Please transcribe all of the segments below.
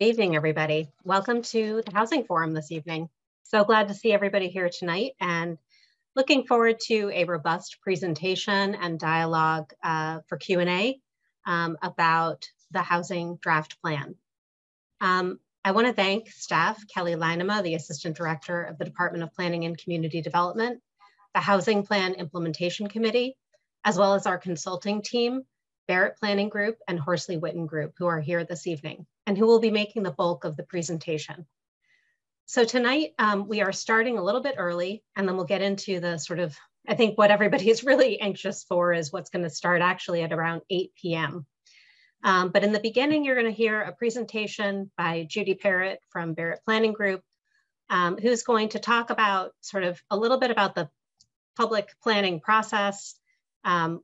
Good evening, everybody. Welcome to the Housing Forum this evening. So glad to see everybody here tonight and looking forward to a robust presentation and dialogue for Q&A about the housing draft plan. I want to thank staff, Kelly Lahnemann, the Assistant Director of the Department of Planning and Community Development, the Housing Plan Implementation Committee, as well as our consulting team, Barrett Planning Group and Horsley Witten Group, who are here this evening and who will be making the bulk of the presentation. So tonight we are starting a little bit early, and then we'll get into the sort of, I think what everybody is really anxious for is what's going to start actually at around 8 p.m. But in the beginning, you're going to hear a presentation by Judy Parrott from Barrett Planning Group, who's going to talk about sort of a little bit about the public planning process,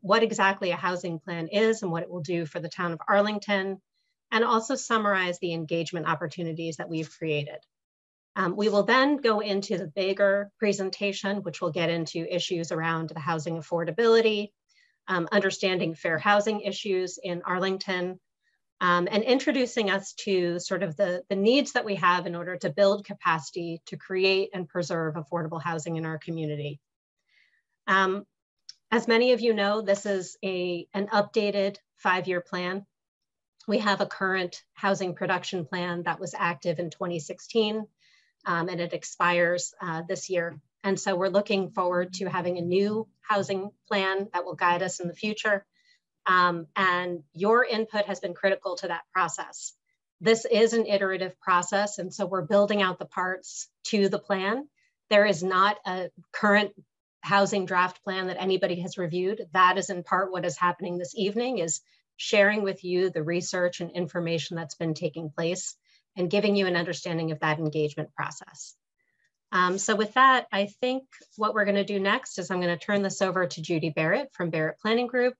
what exactly a housing plan is and what it will do for the town of Arlington, and also summarize the engagement opportunities that we've created. We will then go into the bigger presentation, which will get into issues around the housing affordability, understanding fair housing issues in Arlington, and introducing us to sort of the needs that we have in order to build capacity to create and preserve affordable housing in our community. As many of you know, this is an updated five-year plan. We have a current housing production plan that was active in 2016, and it expires this year. And so we're looking forward to having a new housing plan that will guide us in the future. And your input has been critical to that process. This is an iterative process, and so we're building out the parts to the plan. There is not a current housing draft plan that anybody has reviewed. That is in part what is happening this evening, is sharing with you the research and information that's been taking place and giving you an understanding of that engagement process. So with that, I think what we're going to do next is I'm going to turn this over to Judy Barrett from Barrett Planning Group,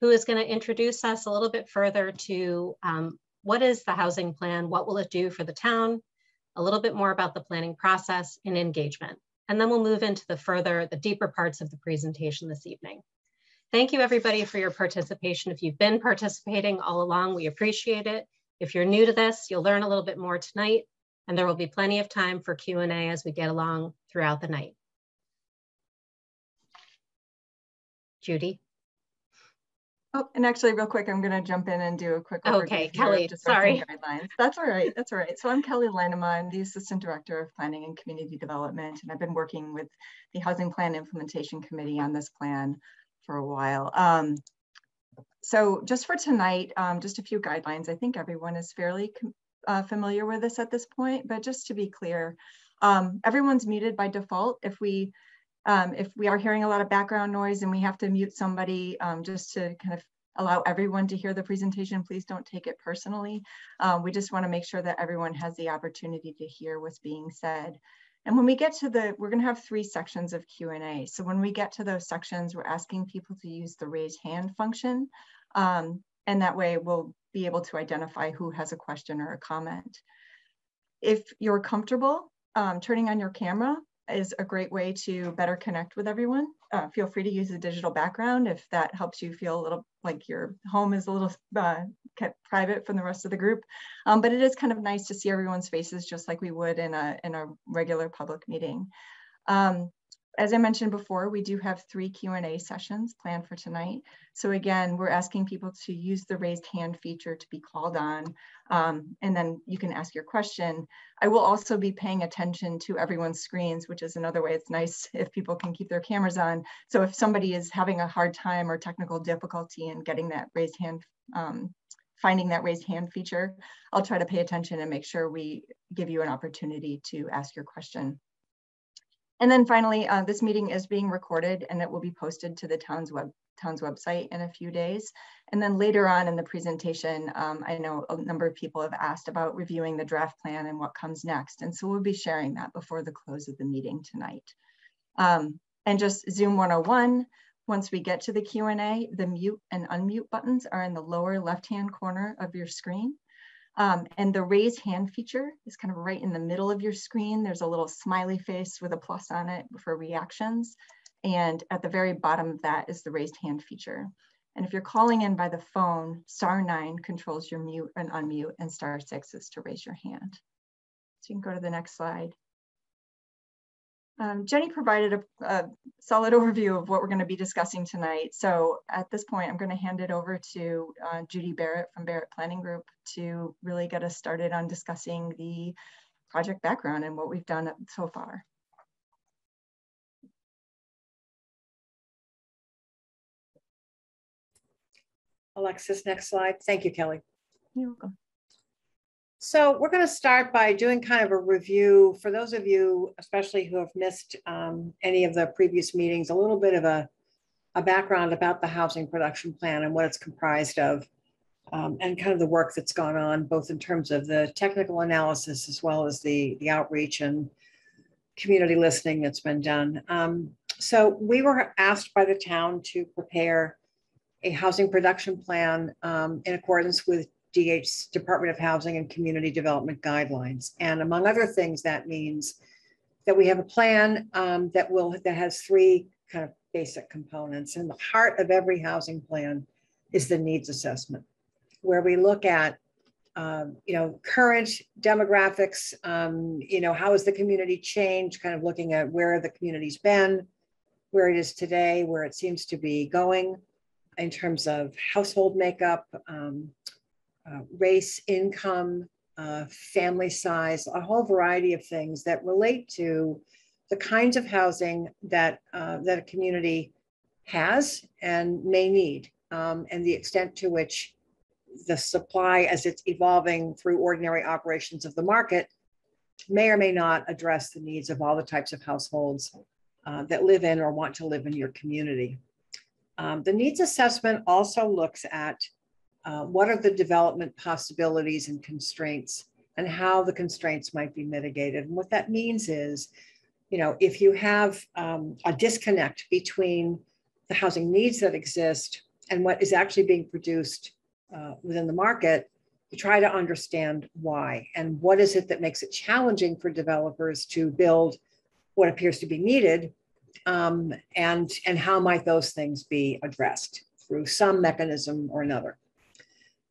who is going to introduce us a little bit further to what is the housing plan, what will it do for the town, a little bit more about the planning process and engagement. And then we'll move into the deeper parts of the presentation this evening. Thank you, everybody, for your participation. If you've been participating all along, we appreciate it. If you're new to this, you'll learn a little bit more tonight, and there will be plenty of time for Q&A as we get along throughout the night. Judy? Oh, and actually, real quick, I'm going to jump in and do a quick overview. Okay, Kelly, sorry. Guidelines. That's all right. That's all right. So I'm Kelly Lahnemann, the Assistant Director of Planning and Community Development, and I've been working with the Housing Plan Implementation Committee on this plan for a while. So just for tonight, just a few guidelines. I think everyone is fairly familiar with this at this point, but just to be clear, everyone's muted by default. If we are hearing a lot of background noise and we have to mute somebody just to kind of allow everyone to hear the presentation, please don't take it personally. We just want to make sure that everyone has the opportunity to hear what's being said. And when we get to we're going to have three sections of Q&A. So when we get to those sections, we're asking people to use the raise hand function. And that way we'll be able to identify who has a question or a comment. If you're comfortable, turning on your camera is a great way to better connect with everyone. Feel free to use a digital background if that helps you feel a little like your home is a little kept private from the rest of the group. But it is kind of nice to see everyone's faces just like we would in a regular public meeting. As I mentioned before, we do have three Q&A sessions planned for tonight. So again, we're asking people to use the raised hand feature to be called on, and then you can ask your question. I will also be paying attention to everyone's screens, which is another way it's nice if people can keep their cameras on. So if somebody is having a hard time or technical difficulty in getting that raised hand, finding that raised hand feature, I'll try to pay attention and make sure we give you an opportunity to ask your question. And then finally, this meeting is being recorded and it will be posted to the town's website in a few days. And then later on in the presentation, I know a number of people have asked about reviewing the draft plan and what comes next. And so we'll be sharing that before the close of the meeting tonight. And just Zoom 101, once we get to the Q&A, the mute and unmute buttons are in the lower left-hand corner of your screen. And the raise hand feature is kind of right in the middle of your screen. There's a little smiley face with a plus on it for reactions. And at the very bottom of that is the raised hand feature. And if you're calling in by the phone, *9 controls your mute and unmute, and *6 is to raise your hand. So you can go to the next slide. Jenny provided a solid overview of what we're going to be discussing tonight. So at this point, I'm going to hand it over to Judy Barrett from Barrett Planning Group to really get us started on discussing the project background and what we've done so far. Alexis, next slide. Thank you, Kelly. You're welcome. So we're going to start by doing kind of a review for those of you, especially who have missed any of the previous meetings, a little bit of a background about the Housing Production Plan and what it's comprised of, and kind of the work that's gone on, both in terms of the technical analysis as well as the outreach and community listening that's been done. So we were asked by the town to prepare a housing production plan in accordance with DH's Department of Housing and Community Development guidelines. And among other things, that means that we have a plan that has three kind of basic components. And the heart of every housing plan is the needs assessment, where we look at current demographics, how has the community changed, kind of looking at where the community's been, where it is today, where it seems to be going, in terms of household makeup, race, income, family size, a whole variety of things that relate to the kinds of housing that, that a community has and may need, and the extent to which the supply as it's evolving through ordinary operations of the market may or may not address the needs of all the types of households that live in or want to live in your community. The needs assessment also looks at what are the development possibilities and constraints and how the constraints might be mitigated. And what that means is, if you have a disconnect between the housing needs that exist and what is actually being produced within the market, you try to understand why and what is it that makes it challenging for developers to build what appears to be needed. And how might those things be addressed through some mechanism or another.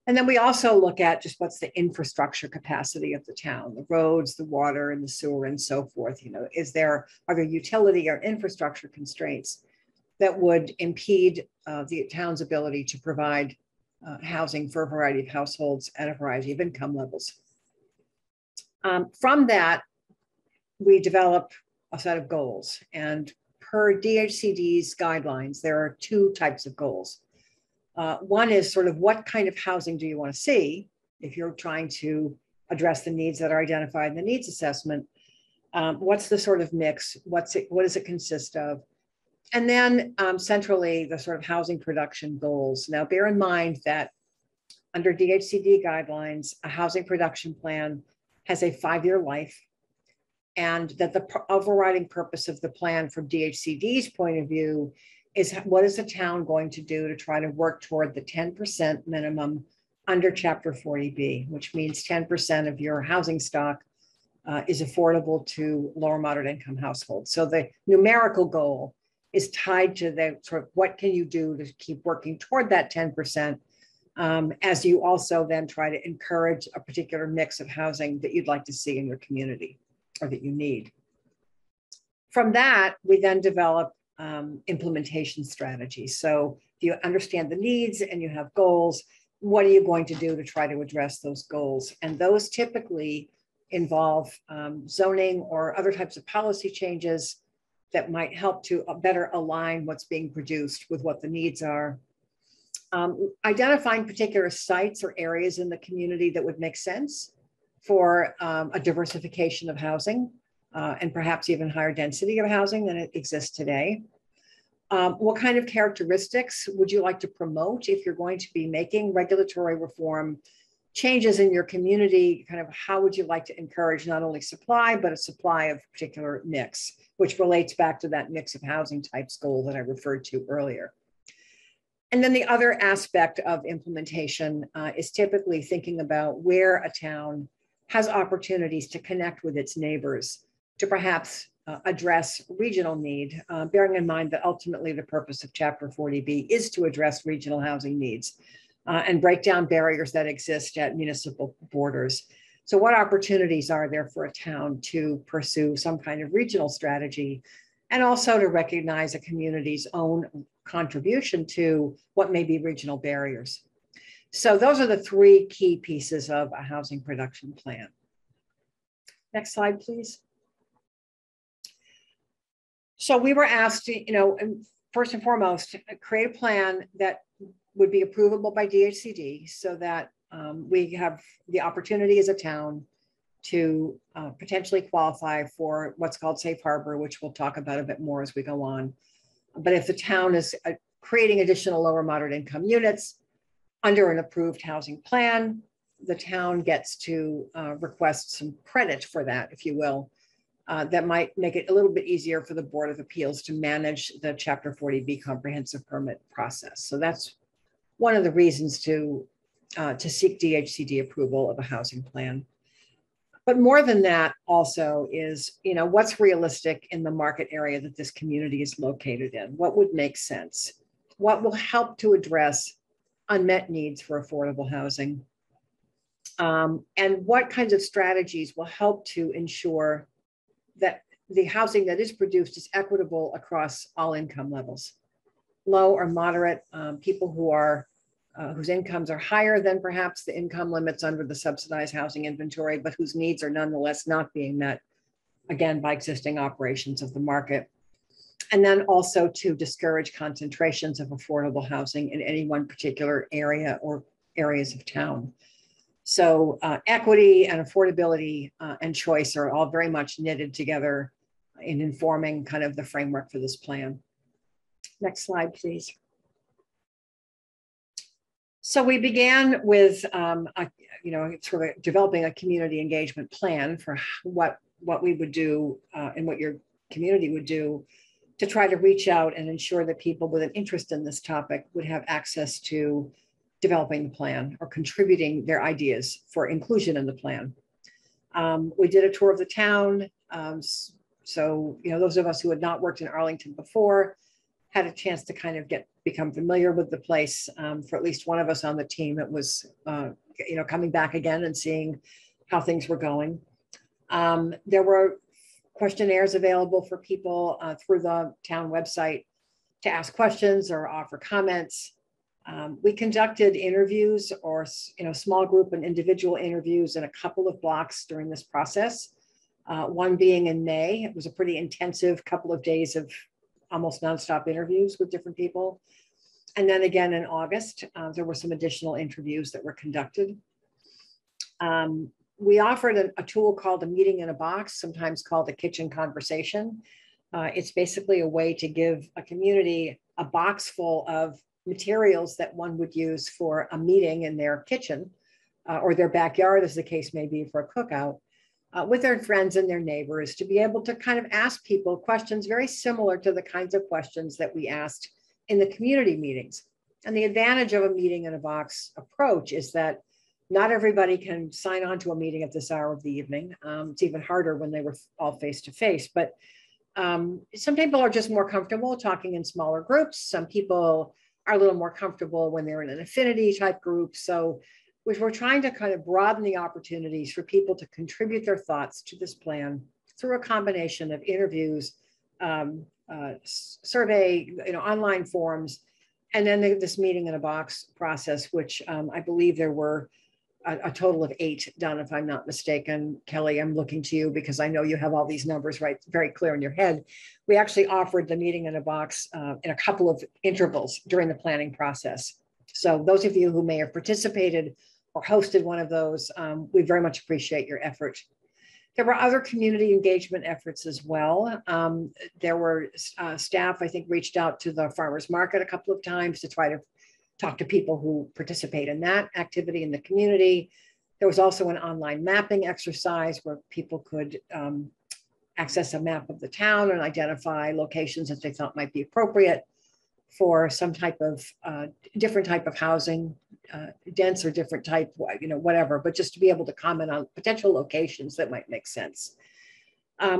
And then we also look at just what's the infrastructure capacity of the town, the roads, the water and the sewer and so forth. Are there utility or infrastructure constraints that would impede the town's ability to provide housing for a variety of households at a variety of income levels. From that, we develop a set of goals, and per DHCD's guidelines, there are two types of goals. One is sort of what kind of housing do you want to see if you're trying to address the needs that are identified in the needs assessment. What's the sort of mix? What does it consist of? And then centrally, the sort of housing production goals. Now, bear in mind that under DHCD guidelines, a housing production plan has a 5-year life, and that the overriding purpose of the plan from DHCD's point of view is what is the town going to do to try to work toward the 10% minimum under Chapter 40B, which means 10% of your housing stock is affordable to lower moderate income households. So the numerical goal is tied to the sort of what can you do to keep working toward that 10%, as you also then try to encourage a particular mix of housing that you'd like to see in your community, or that you need. From that, we then develop implementation strategies. So if you understand the needs and you have goals, what are you going to do to try to address those goals? And those typically involve zoning or other types of policy changes that might help to better align what's being produced with what the needs are. Identifying particular sites or areas in the community that would make sense for a diversification of housing and perhaps even higher density of housing than it exists today. What kind of characteristics would you like to promote if you're going to be making regulatory reform changes in your community? Kind of how would you like to encourage not only supply, but a supply of particular mix, which relates back to that mix of housing types goal that I referred to earlier. And then the other aspect of implementation is typically thinking about where a town has opportunities to connect with its neighbors to perhaps address regional need, bearing in mind that ultimately the purpose of Chapter 40B is to address regional housing needs and break down barriers that exist at municipal borders. So what opportunities are there for a town to pursue some kind of regional strategy and also to recognize a community's own contribution to what may be regional barriers? So those are the three key pieces of a housing production plan. Next slide, please. So we were asked to, first and foremost, create a plan that would be approvable by DHCD so that we have the opportunity as a town to potentially qualify for what's called Safe Harbor, which we'll talk about a bit more as we go on. But if the town is creating additional lower moderate income units under an approved housing plan, the town gets to request some credit for that, if you will. That might make it a little bit easier for the Board of Appeals to manage the Chapter 40B comprehensive permit process. So that's one of the reasons to seek DHCD approval of a housing plan. But more than that also is, what's realistic in the market area that this community is located in? What would make sense? What will help to address unmet needs for affordable housing? And what kinds of strategies will help to ensure that the housing that is produced is equitable across all income levels. Low or moderate, people who are, whose incomes are higher than perhaps the income limits under the subsidized housing inventory, but whose needs are nonetheless not being met, again, by existing operations of the market. And then also to discourage concentrations of affordable housing in any one particular area or areas of town. So equity and affordability and choice are all very much knitted together in informing kind of the framework for this plan. Next slide, please. So we began with, sort of developing a community engagement plan for what we would do and what your community would do to try to reach out and ensure that people with an interest in this topic would have access to developing the plan or contributing their ideas for inclusion in the plan. We did a tour of the town. So, those of us who had not worked in Arlington before had a chance to kind of become familiar with the place. For at least one of us on the team, it was, coming back again and seeing how things were going. There were questionnaires available for people through the town website to ask questions or offer comments. We conducted interviews or, small group and individual interviews in a couple of blocks during this process. One being in May. It was a pretty intensive couple of days of almost nonstop interviews with different people. And then again in August, there were some additional interviews that were conducted. We offered a tool called a meeting in a box, sometimes called a kitchen conversation. It's basically a way to give a community a box full of materials that one would use for a meeting in their kitchen or their backyard, as the case may be, for a cookout with their friends and their neighbors, to be able to kind of ask people questions very similar to the kinds of questions that we asked in the community meetings. And the advantage of a meeting in a box approach is that not everybody can sign on to a meeting at this hour of the evening. It's even harder when they were all face to face, but some people are just more comfortable talking in smaller groups. Some people are a little more comfortable when they're in an affinity type group. So we're trying to kind of broaden the opportunities for people to contribute their thoughts to this plan through a combination of interviews, survey, online forums, and then this meeting in a box process, which I believe there were a total of 8 done, if I'm not mistaken. Kelly, I'm looking to you because I know you have all these numbers very clear in your head. We actually offered the meeting in a box in a couple of intervals during the planning process. So those of you who may have participated or hosted one of those, we very much appreciate your effort. There were other community engagement efforts as well. There were staff, I think, reached out to the farmers market a couple of times to try to talk to people who participate in that activity in the community. There was also an online mapping exercise where people could access a map of the town and identify locations that they thought might be appropriate for some type of different type of housing, dense or different type, whatever, but just to be able to comment on potential locations that might make sense.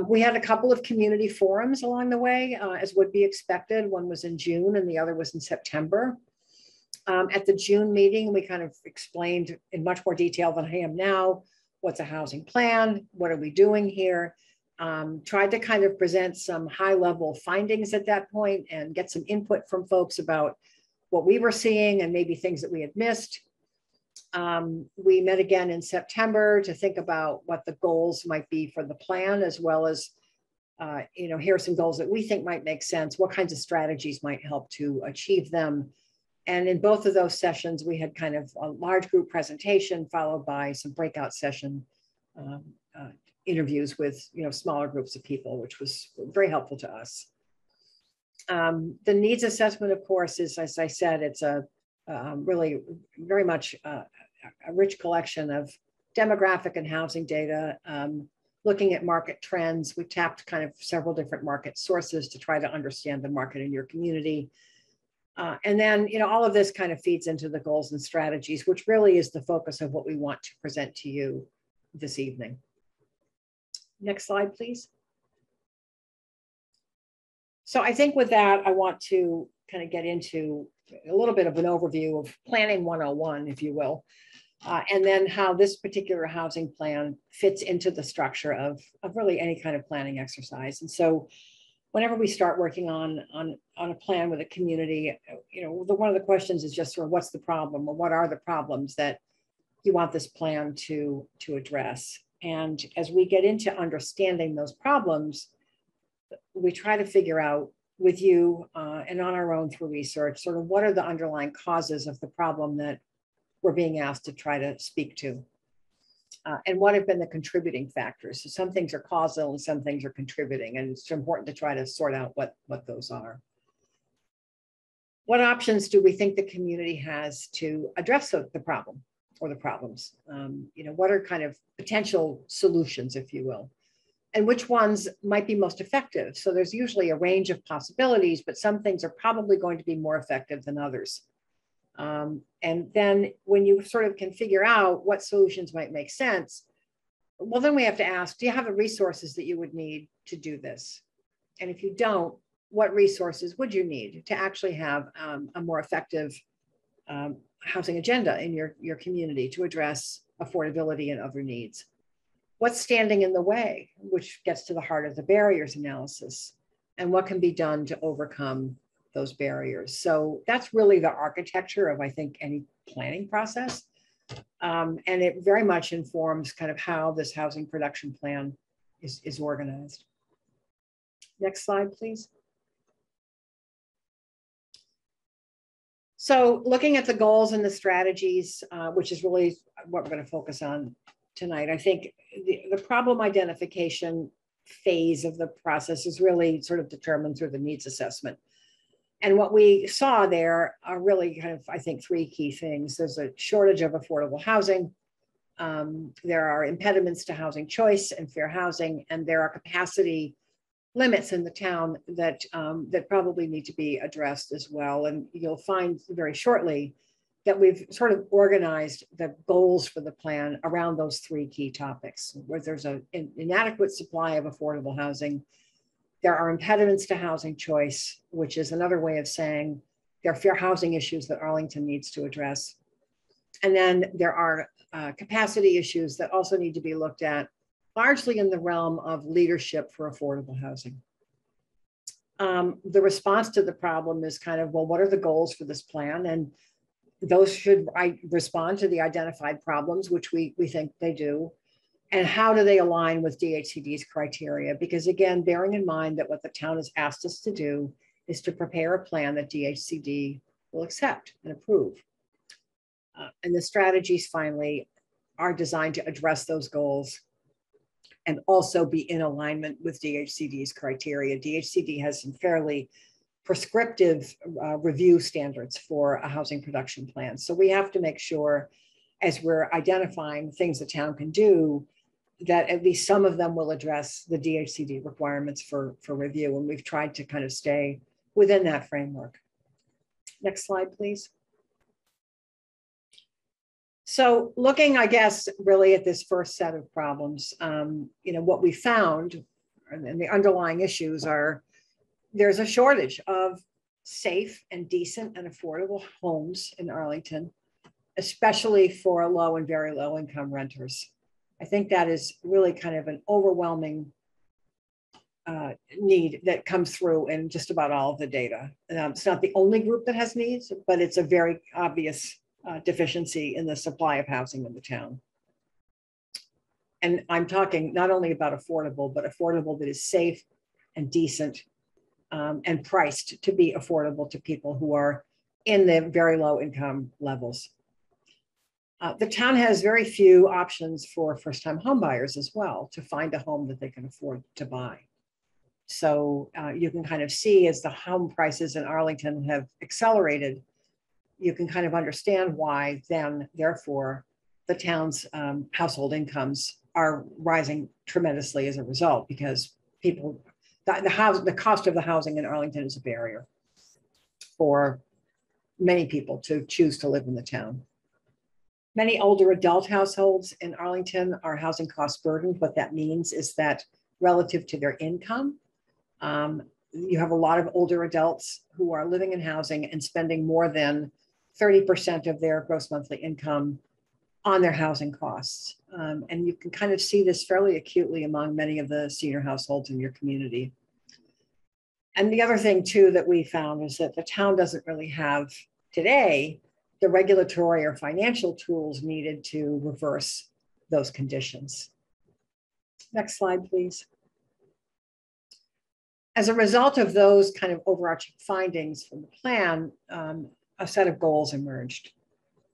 We had a couple of community forums along the way, as would be expected. One was in June and the other was in September. At the June meeting, we kind of explained in much more detail than I am now, what's a housing plan, what are we doing here, tried to kind of present some high-level findings at that point and get some input from folks about what we were seeing and maybe things that we had missed. We met again in September to think about what the goals might be for the plan, as well as, you know, here are some goals that we think might make sense, what kinds of strategies might help to achieve them. And in both of those sessions, we had kind of a large group presentation followed by some breakout session interviews with, you know, smaller groups of people, which was very helpful to us. The needs assessment, of course, is, as I said, it's a really very much a rich collection of demographic and housing data, looking at market trends. We tapped kind of several different market sources to try to understand the market in your community. And then, you know, all of this kind of feeds into the goals and strategies, which really is the focus of what we want to present to you this evening. Next slide, please. So I think with that, I want to kind of get into a little bit of an overview of Planning 101, if you will, and then how this particular housing plan fits into the structure of really any kind of planning exercise. And so whenever we start working on a plan with a community, you know, one of the questions is just sort of what's the problem or what are the problems that you want this plan to address. And as we get into understanding those problems, we try to figure out with you and on our own through research, sort of what are the underlying causes of the problem that we're being asked to try to speak to, and what have been the contributing factors. So some things are causal and some things are contributing, and it's important to try to sort out what those are. What options do we think the community has to address the problem or the problems? You know, what are kind of potential solutions, if you will? And which ones might be most effective. So there's usually a range of possibilities, but some things are probably going to be more effective than others. And then when you sort of can figure out what solutions might make sense, well, then we have to ask, do you have the resources that you would need to do this? And if you don't, what resources would you need to actually have a more effective housing agenda in your community to address affordability and other needs? What's standing in the way, which gets to the heart of the barriers analysis, and what can be done to overcome those barriers. So that's really the architecture of, I think, any planning process. And it very much informs kind of how this housing production plan is organized. Next slide, please. So looking at the goals and the strategies, which is really what we're going to focus on tonight. I think the problem identification phase of the process is really sort of determined through the needs assessment. And what we saw there are really kind of, I think, three key things. There's a shortage of affordable housing. There are impediments to housing choice and fair housing, and there are capacity limits in the town that, that probably need to be addressed as well. And you'll find very shortly that we've sort of organized the goals for the plan around those three key topics, where there's an inadequate supply of affordable housing. There are impediments to housing choice, which is another way of saying there are fair housing issues that Arlington needs to address. And then there are capacity issues that also need to be looked at, largely in the realm of leadership for affordable housing. The response to the problem is kind of, well, what are the goals for this plan? And those should respond to the identified problems, which we think they do. And how do they align with DHCD's criteria? Because again, bearing in mind that what the town has asked us to do is to prepare a plan that DHCD will accept and approve. And the strategies finally are designed to address those goals and also be in alignment with DHCD's criteria. DHCD has some fairly prescriptive review standards for a housing production plan. So we have to make sure, as we're identifying things the town can do, that at least some of them will address the DHCD requirements for review. And we've tried to kind of stay within that framework. Next slide, please. So looking, I guess, really at this first set of problems, you know, what we found and the underlying issues are, there's a shortage of safe and decent and affordable homes in Arlington, especially for low and very low income renters. I think that is really kind of an overwhelming need that comes through in just about all of the data. It's not the only group that has needs, but it's a very obvious deficiency in the supply of housing in the town. And I'm talking not only about affordable, but affordable that is safe and decent and priced to be affordable to people who are in the very low income levels. The town has very few options for first-time homebuyers as well to find a home that they can afford to buy. So you can kind of see as the home prices in Arlington have accelerated, you can kind of understand why then, therefore, the town's household incomes are rising tremendously as a result, because people, the cost of the housing in Arlington is a barrier for many people to choose to live in the town. Many older adult households in Arlington are housing cost burdened. What that means is that relative to their income, you have a lot of older adults who are living in housing and spending more than 30% of their gross monthly income on their housing costs. And you can kind of see this fairly acutely among many of the senior households in your community. And the other thing too that we found is that the town doesn't really have today the regulatory or financial tools needed to reverse those conditions. Next slide, please. As a result of those kind of overarching findings from the plan, a set of goals emerged.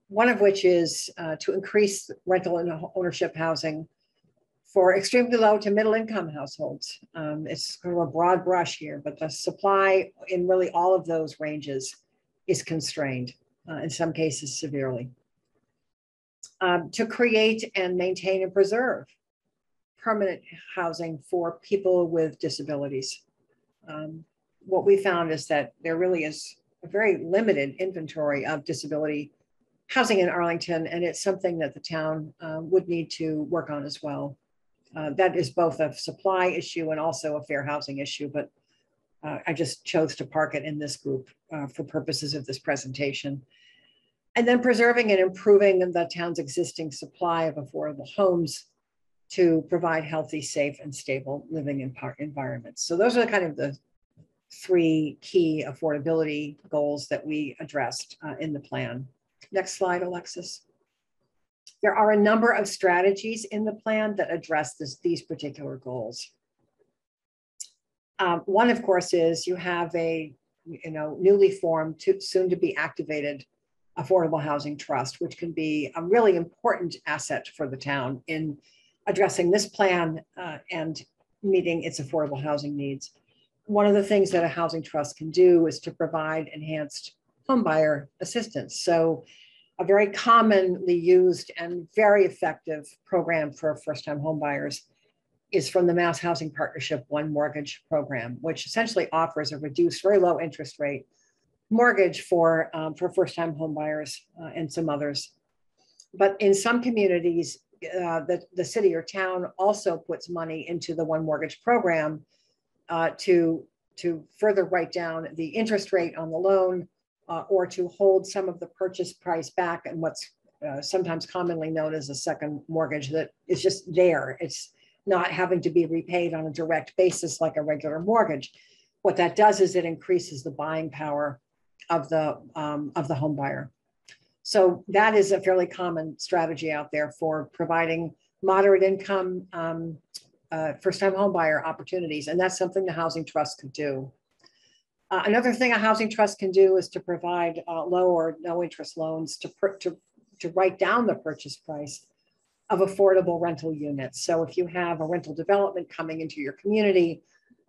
One of which is to increase rental and ownership housing for extremely low to middle income households. It's kind of a broad brush here, but the supply in really all of those ranges is constrained. In some cases severely, to create and maintain and preserve permanent housing for people with disabilities. What we found is that there really is a very limited inventory of disability housing in Arlington, and it's something that the town would need to work on as well. That is both a supply issue and also a fair housing issue, but I just chose to park it in this group for purposes of this presentation. And then preserving and improving the town's existing supply of affordable homes to provide healthy, safe, and stable living environments. So those are kind of the three key affordability goals that we addressed in the plan. Next slide, Alexis. There are a number of strategies in the plan that address these particular goals. One, of course, is you have a newly formed, soon to be activated affordable housing trust, which can be a really important asset for the town in addressing this plan and meeting its affordable housing needs. One of the things that a housing trust can do is to provide enhanced homebuyer assistance. So a very commonly used and very effective program for first-time homebuyers is from the Mass Housing Partnership One Mortgage Program, which essentially offers a reduced, very low interest rate mortgage for first-time homebuyers and some others. But in some communities, the city or town also puts money into the One Mortgage Program to further write down the interest rate on the loan or to hold some of the purchase price back and what's sometimes commonly known as a second mortgage that is just there. It's not having to be repaid on a direct basis like a regular mortgage. What that does is it increases the buying power of the home buyer. So that is a fairly common strategy out there for providing moderate income first-time home buyer opportunities, and that's something the housing trust could do. Another thing a housing trust can do is to provide low or no interest loans to write down the purchase price of affordable rental units. So if you have a rental development coming into your community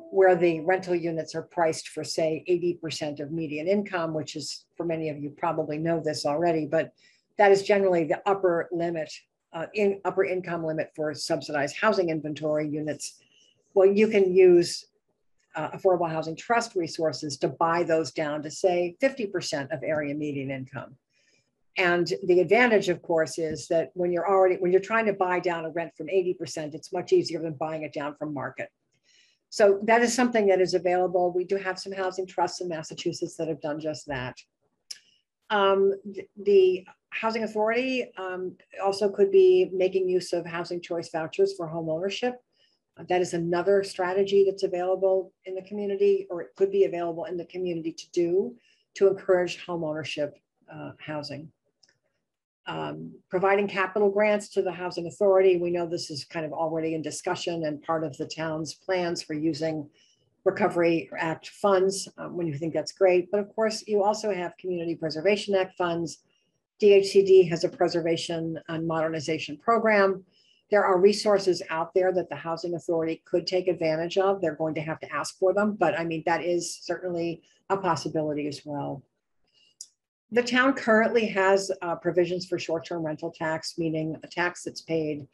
where the rental units are priced for, say, 80% of median income, which is, for many of you probably know this already, but that is generally the upper limit, upper income limit for subsidized housing inventory units. Well, you can use Affordable Housing Trust resources to buy those down to, say, 50% of area median income. And the advantage, of course, is that when you're trying to buy down a rent from 80%, it's much easier than buying it down from market. So that is something that is available. We do have some housing trusts in Massachusetts that have done just that. The Housing Authority also could be making use of housing choice vouchers for home ownership. That is another strategy that's available in the community, or it could be available in the community to do, to encourage home ownership housing. Providing capital grants to the Housing Authority. We know this is kind of already in discussion and part of the town's plans for using Recovery Act funds when you think that's great. But of course, you also have Community Preservation Act funds. DHCD has a preservation and modernization program. There are resources out there that the Housing Authority could take advantage of. They're going to have to ask for them, but I mean, that is certainly a possibility as well. The town currently has provisions for short-term rental tax, meaning a tax that's paid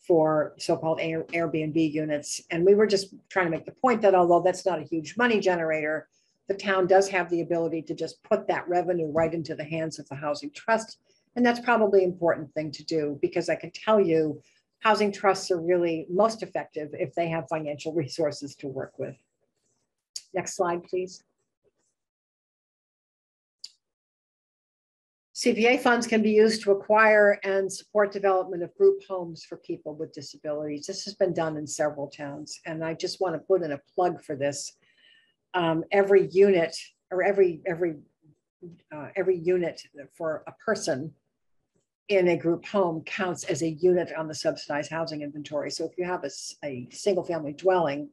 for so-called Airbnb units. And we were just trying to make the point that although that's not a huge money generator, the town does have the ability to just put that revenue right into the hands of the housing trust. And that's probably an important thing to do, because I can tell you, housing trusts are really most effective if they have financial resources to work with. Next slide, please. CPA funds can be used to acquire and support development of group homes for people with disabilities. This has been done in several towns, and I just want to put in a plug for this. Every unit, or every unit for a person in a group home counts as a unit on the subsidized housing inventory. So if you have a single family dwelling,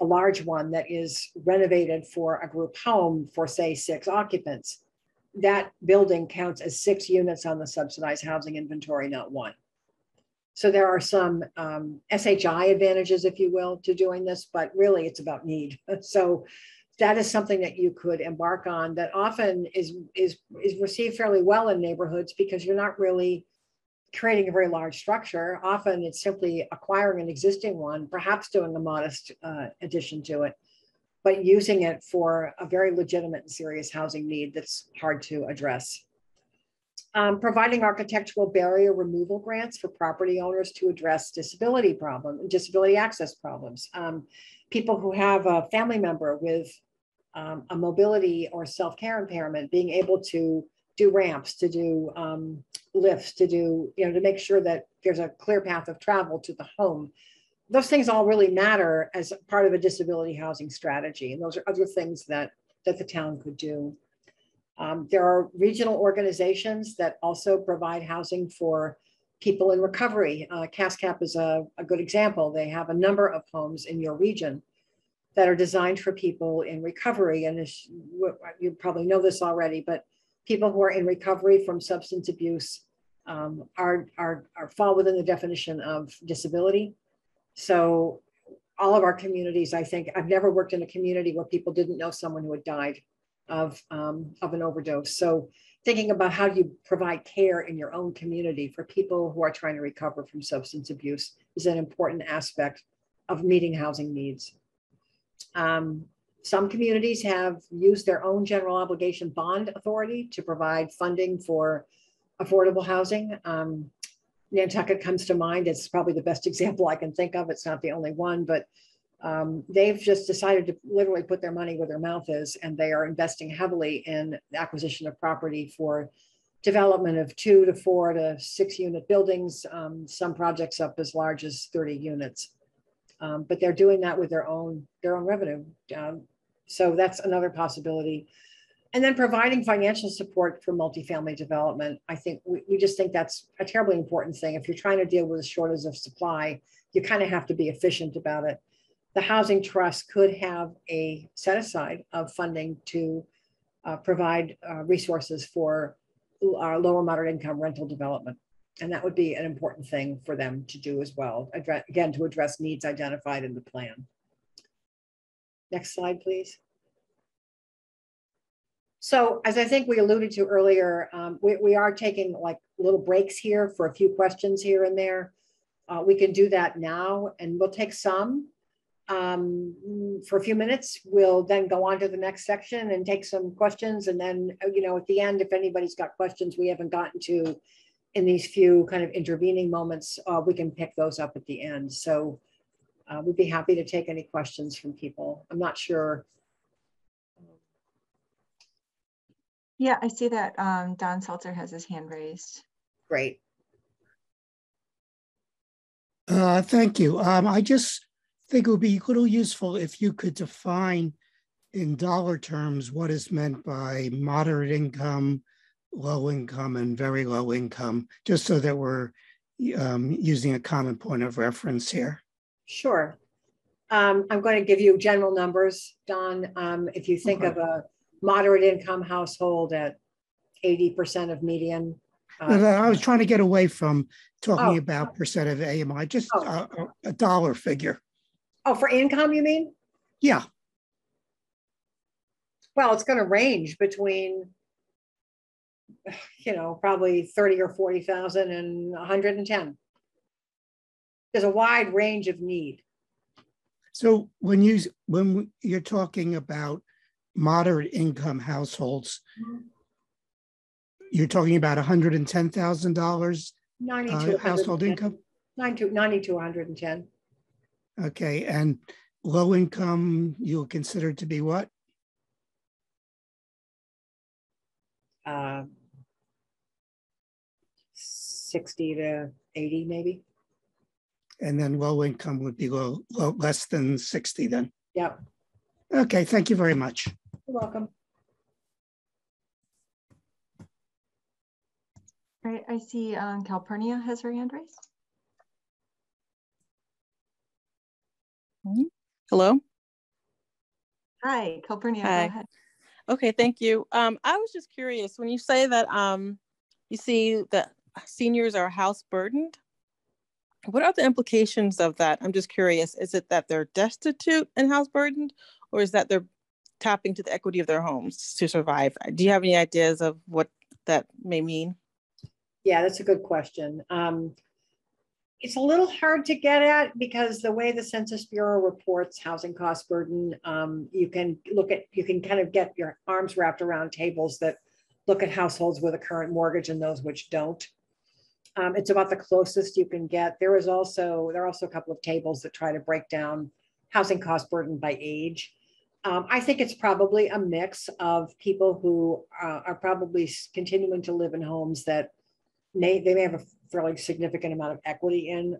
a large one that is renovated for a group home for say 6 occupants, that building counts as 6 units on the subsidized housing inventory, not 1. So there are some SHI advantages, if you will, to doing this, but really it's about need. So that is something that you could embark on that often is received fairly well in neighborhoods, because you're not really creating a very large structure. Often it's simply acquiring an existing one, perhaps doing a modest addition to it, but using it for a very legitimate and serious housing need that's hard to address. Providing architectural barrier removal grants for property owners to address disability access problems. People who have a family member with a mobility or self-care impairment, being able to do ramps, to do lifts, to do, to make sure that there's a clear path of travel to the home. Those things all really matter as part of a disability housing strategy. And those are other things that the town could do. There are regional organizations that also provide housing for people in recovery. CASCAP is a good example. They have a number of homes in your region that are designed for people in recovery. And you probably know this already, but people who are in recovery from substance abuse fall within the definition of disability. So all of our communities, I think, I've never worked in a community where people didn't know someone who had died of an overdose. So thinking about how you provide care in your own community for people who are trying to recover from substance abuse is an important aspect of meeting housing needs. Some communities have used their own general obligation bond authority to provide funding for affordable housing. Nantucket comes to mind. It's probably the best example I can think of. It's not the only one, but they've just decided to literally put their money where their mouth is, and they are investing heavily in the acquisition of property for development of 2 to 4 to 6 unit buildings, some projects up as large as 30 units. But they're doing that with their own revenue. So that's another possibility. And then providing financial support for multifamily development. I think we just think that's a terribly important thing. If you're trying to deal with a shortage of supply, you kind of have to be efficient about it. The housing trust could have a set aside of funding to provide resources for our lower moderate income rental development. And that would be an important thing for them to do as well. Again, to address needs identified in the plan. Next slide, please. So as I think we alluded to earlier, we are taking like little breaks here for a few questions here and there. We can do that now, and we'll take some for a few minutes. We'll then go on to the next section and take some questions. And then, at the end, if anybody's got questions we haven't gotten to in these few kind of intervening moments, we can pick those up at the end. So We'd be happy to take any questions from people. I'm not sure. Yeah, I see that Don Seltzer has his hand raised. Great. Thank you. I just think it would be a little useful if you could define in dollar terms what is meant by moderate income, low income, and very low income, just so that we're using a common point of reference here. Sure. I'm going to give you general numbers, Don. If you think of a moderate income household at 80% of median. I was trying to get away from talking about percent of AMI, just a dollar figure. Oh, for income, you mean? Yeah. Well, it's going to range between, you know, probably 30 or 40,000 and 110. There's a wide range of need. So when you you're talking about moderate income households, you're talking about $110,000 household income? 90 to 110. Okay, and low income you'll consider to be what? $60 to $80, maybe. And then low income would be less than 60 then? Yep. Okay, thank you very much. You're welcome. All right, I see Calpurnia has her hand raised. Hello? Hi, Calpurnia, hi. Go ahead. Okay, thank you. I was just curious, when you say that you see that seniors are house burdened, what are the implications of that? I'm just curious, is it that they're destitute and house burdened, or is that they're tapping to the equity of their homes to survive? Do you have any ideas of what that may mean? Yeah, that's a good question. It's a little hard to get at because the way the Census Bureau reports housing cost burden, you can kind of get your arms wrapped around tables that look at households with a current mortgage and those which don't. It's about the closest you can get. There are also a couple of tables that try to break down housing cost burden by age. I think it's probably a mix of people who are probably continuing to live in homes that they may have a fairly significant amount of equity in,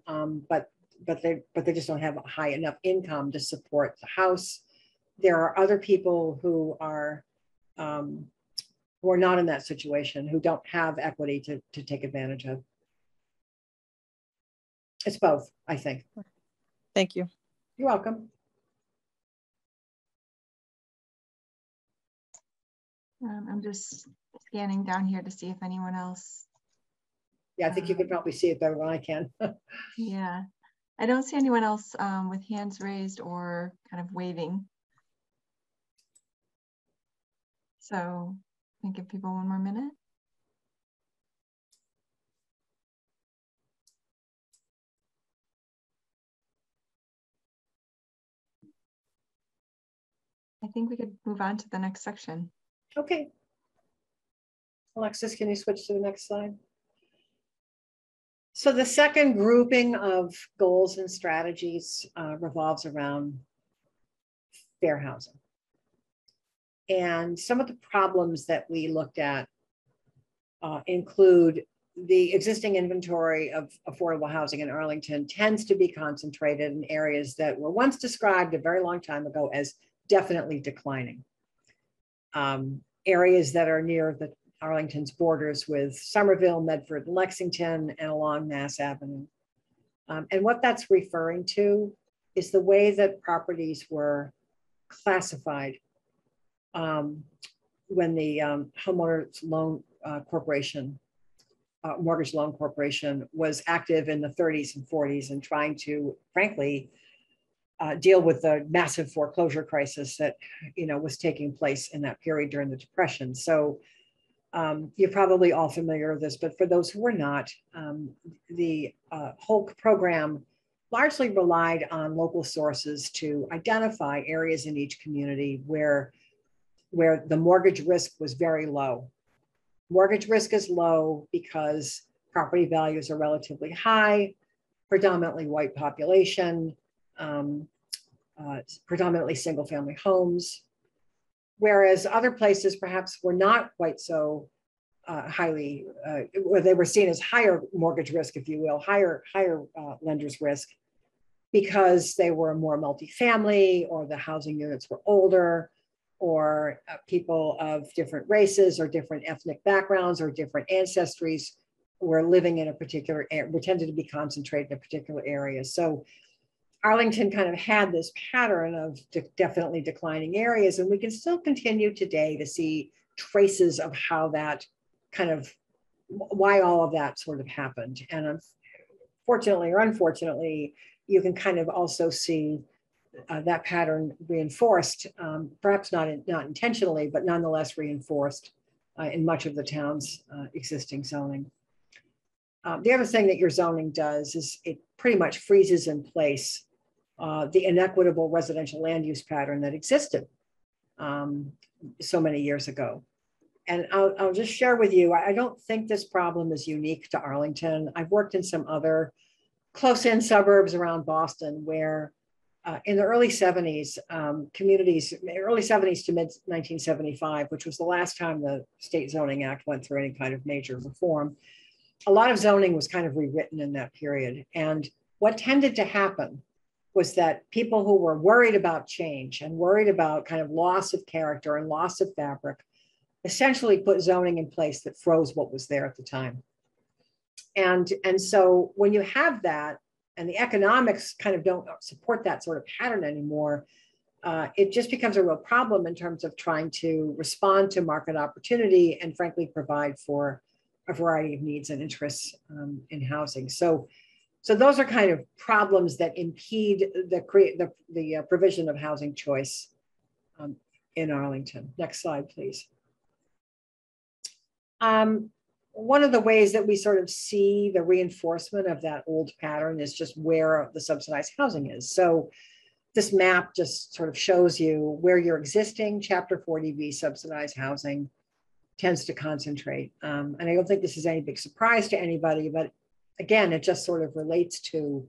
but they just don't have a high enough income to support the house. There are other people who are not in that situation, who don't have equity to take advantage of. It's both, I think. Thank you. You're welcome. I'm just scanning down here to see if anyone else. Yeah, I think you can probably see it better than I can. Yeah, I don't see anyone else with hands raised or kind of waving. So I can give people one more minute. I think we could move on to the next section. Okay. Alexis, can you switch to the next slide? So the second grouping of goals and strategies revolves around fair housing. And some of the problems that we looked at include the existing inventory of affordable housing in Arlington tends to be concentrated in areas that were once described a very long time ago as definitely declining. Areas that are near the Arlington's borders with Somerville, Medford, and Lexington, and along Mass Avenue. And what that's referring to is the way that properties were classified when the Homeowners Loan Corporation, Mortgage Loan Corporation, was active in the 30s and 40s and trying to, frankly, deal with the massive foreclosure crisis that, you know, was taking place in that period during the Depression. So you're probably all familiar with this, but for those who were not, the whole program largely relied on local sources to identify areas in each community where the mortgage risk was very low. Mortgage risk is low because property values are relatively high, predominantly white population, predominantly single family homes, whereas other places perhaps were not quite so highly, or they were seen as higher mortgage risk, if you will, higher lender's risk, because they were more multifamily, or the housing units were older, or people of different races or different ethnic backgrounds or different ancestries were living in a particular area, were tended to be concentrated in a particular area. So Arlington kind of had this pattern of definitely declining areas, and we can still continue today to see traces of how that kind of, why all of that sort of happened. And fortunately or unfortunately, you can kind of also see that pattern reinforced, perhaps not intentionally, but nonetheless reinforced in much of the town's existing zoning. The other thing that your zoning does is it pretty much freezes in place the inequitable residential land use pattern that existed so many years ago. And I'll just share with you, I don't think this problem is unique to Arlington. I've worked in some other close-in suburbs around Boston where in the early 70s, communities, early 70s to mid 1975, which was the last time the State Zoning Act went through any kind of major reform, a lot of zoning was kind of rewritten in that period. And what tended to happen was that people who were worried about change and worried about kind of loss of character and loss of fabric essentially put zoning in place that froze what was there at the time. And so when you have that, and the economics kind of don't support that sort of pattern anymore, it just becomes a real problem in terms of trying to respond to market opportunity and frankly provide for a variety of needs and interests in housing. So those are kind of problems that impede the provision of housing choice in Arlington. Next slide, please. One of the ways that we sort of see the reinforcement of that old pattern is just where the subsidized housing is. So this map just sort of shows you where your existing Chapter 40B subsidized housing tends to concentrate. And I don't think this is any big surprise to anybody, but again, it just sort of relates to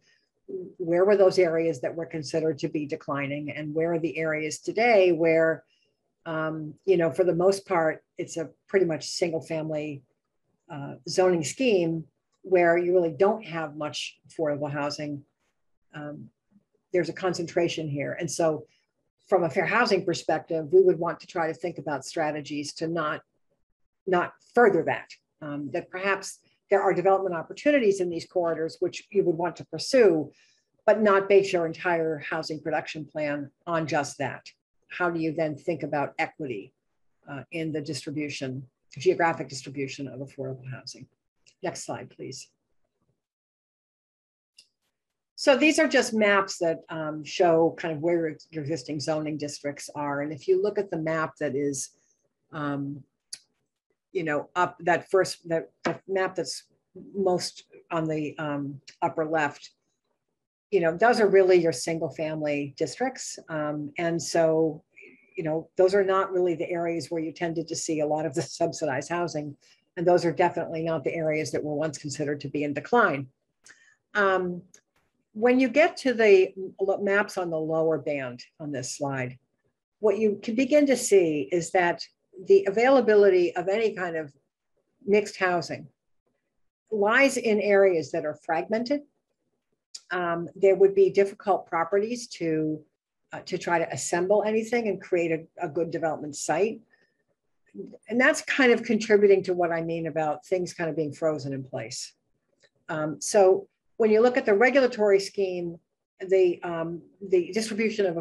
where were those areas that were considered to be declining, and where are the areas today where, you know, for the most part, it's a pretty much single family zoning scheme where you really don't have much affordable housing. There's a concentration here. And so from a fair housing perspective, we would want to try to think about strategies to not further that, that perhaps there are development opportunities in these corridors which you would want to pursue, but not base your entire housing production plan on just that. How do you then think about equity in the distribution, geographic distribution of affordable housing? Next slide, please. So these are just maps that show kind of where your existing zoning districts are. And if you look at the map that is, you know, up that first, that map that's most on the upper left, you know, those are really your single family districts. And so, you know, those are not really the areas where you tended to see a lot of the subsidized housing. And those are definitely not the areas that were once considered to be in decline. When you get to the maps on the lower band on this slide, what you can begin to see is that the availability of any kind of mixed housing lies in areas that are fragmented. There would be difficult properties to try to assemble anything and create a good development site. And that's kind of contributing to what I mean about things kind of being frozen in place. So when you look at the regulatory scheme, the distribution of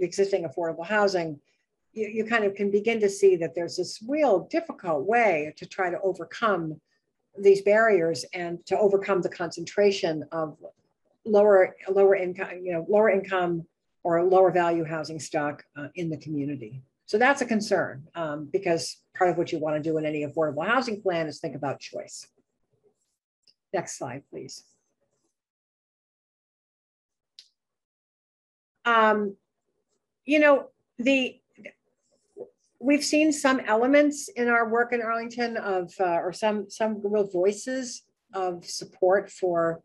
existing affordable housing, you kind of can begin to see that there's this real difficult way to try to overcome these barriers and to overcome the concentration of lower income or lower value housing stock in the community. So that's a concern because part of what you want to do in any affordable housing plan is think about choice. Next slide, please. You know, we've seen some elements in our work in Arlington of, or some real voices of support for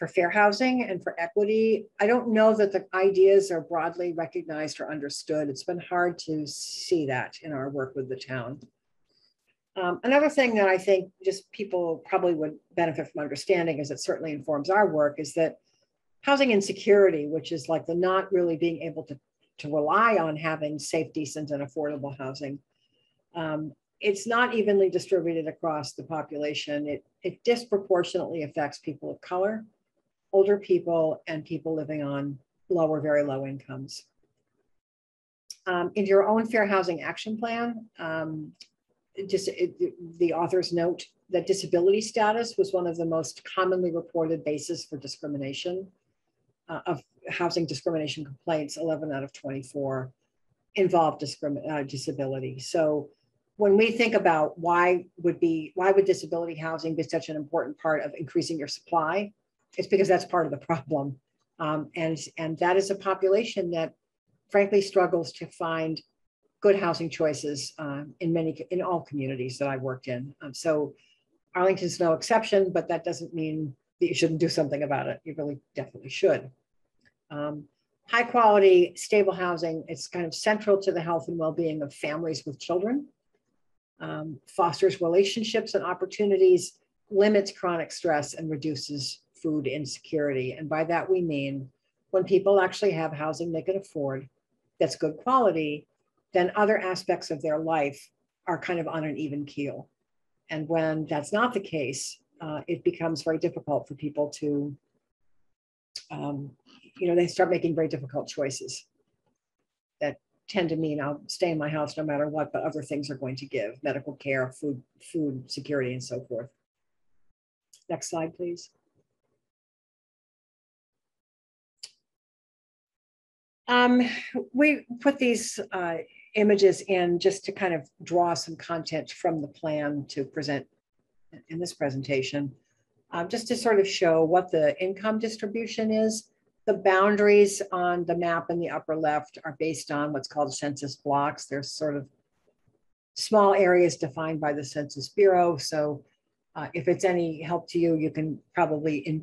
for fair housing and for equity. I don't know that the ideas are broadly recognized or understood. It's been hard to see that in our work with the town. Another thing that I think just people probably would benefit from understanding, is it certainly informs our work, is that housing insecurity, which is like the not really being able to rely on having safe, decent, and affordable housing, it's not evenly distributed across the population. It disproportionately affects people of color, older people, and people living on low or very low incomes. In your own Fair Housing Action Plan, the authors note that disability status was one of the most commonly reported bases for discrimination, of housing discrimination complaints. 11 out of 24 involved disability. So when we think about why would disability housing be such an important part of increasing your supply, it's because that's part of the problem. And that is a population that frankly struggles to find good housing choices in all communities that I worked in. So Arlington's no exception, but that doesn't mean that you shouldn't do something about it. You really definitely should. High quality, stable housing, it's kind of central to the health and well-being of families with children, fosters relationships and opportunities, limits chronic stress, and reduces food insecurity. And by that we mean when people actually have housing they can afford that's good quality, then other aspects of their life are kind of on an even keel. And when that's not the case, it becomes very difficult for people to, they start making very difficult choices that tend to mean I'll stay in my house no matter what, but other things are going to give, medical care, food security, and so forth. Next slide, please. We put these images in just to kind of draw some content from the plan to present in this presentation, just to sort of show what the income distribution is. The boundaries on the map in the upper left are based on what's called census blocks. They're sort of small areas defined by the Census Bureau. So if it's any help to you, you can probably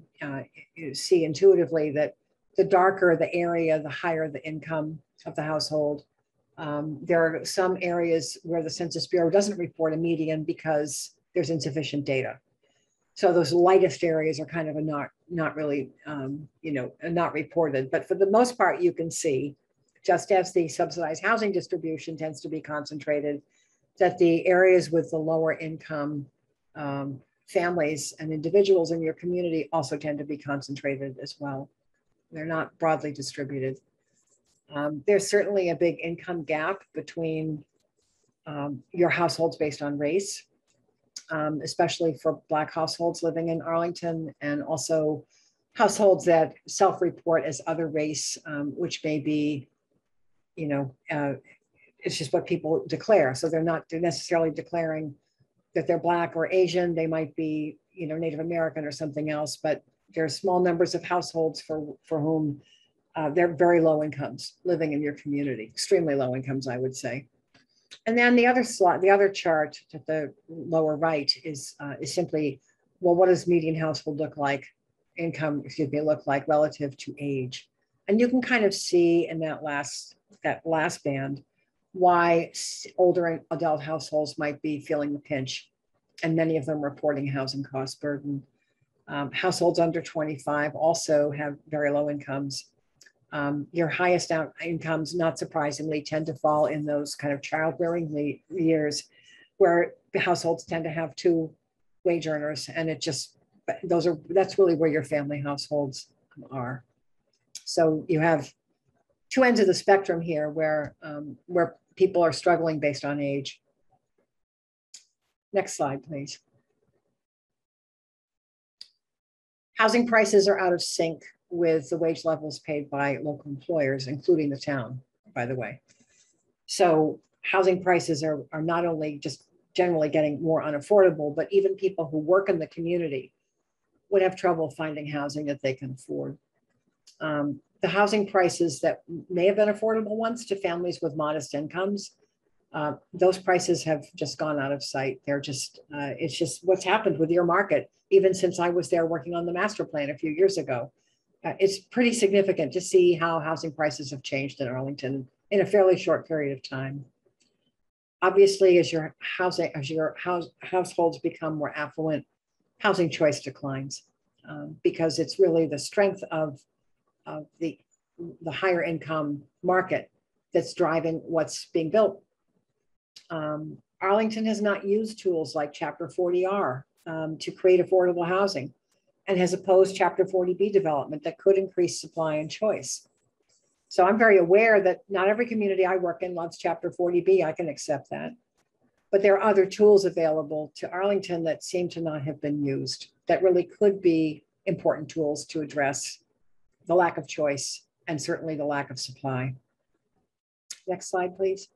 see intuitively that the darker the area, the higher the income of the household. There are some areas where the Census Bureau doesn't report a median because there's insufficient data. So those lightest areas are kind of not reported. But for the most part, you can see, just as the subsidized housing distribution tends to be concentrated, that the areas with the lower income families and individuals in your community also tend to be concentrated as well. They're not broadly distributed. There's certainly a big income gap between your households based on race, especially for Black households living in Arlington, and also households that self-report as other race, which may be, it's just what people declare. So they're necessarily declaring that they're Black or Asian. They might be, Native American or something else, but there are small numbers of households for whom they're very low incomes living in your community, extremely low incomes, I would say. And then the other chart to the lower right is simply, well, what does median household look like relative to age? And you can kind of see in that last band why older adult households might be feeling the pinch, and many of them reporting housing cost burden. Households under 25 also have very low incomes. Your highest incomes, not surprisingly, tend to fall in those kind of childbearing years where households tend to have two wage earners, and that's really where your family households are. So you have two ends of the spectrum here where people are struggling based on age. Next slide, please. Housing prices are out of sync with the wage levels paid by local employers, including the town, by the way. So housing prices are not only just generally getting more unaffordable, but even people who work in the community would have trouble finding housing that they can afford. The housing prices that may have been affordable once to families with modest incomes Those prices have just gone out of sight. They're just, it's just what's happened with your market, even since I was there working on the master plan a few years ago. It's pretty significant to see how housing prices have changed in Arlington in a fairly short period of time. Obviously, as your housing, households become more affluent, housing choice declines because it's really the strength of the higher income market that's driving what's being built. Arlington has not used tools like Chapter 40R to create affordable housing and has opposed Chapter 40B development that could increase supply and choice. So I'm very aware that not every community I work in loves Chapter 40B. I can accept that. But there are other tools available to Arlington that seem to not have been used that really could be important tools to address the lack of choice and certainly the lack of supply. Next slide, please.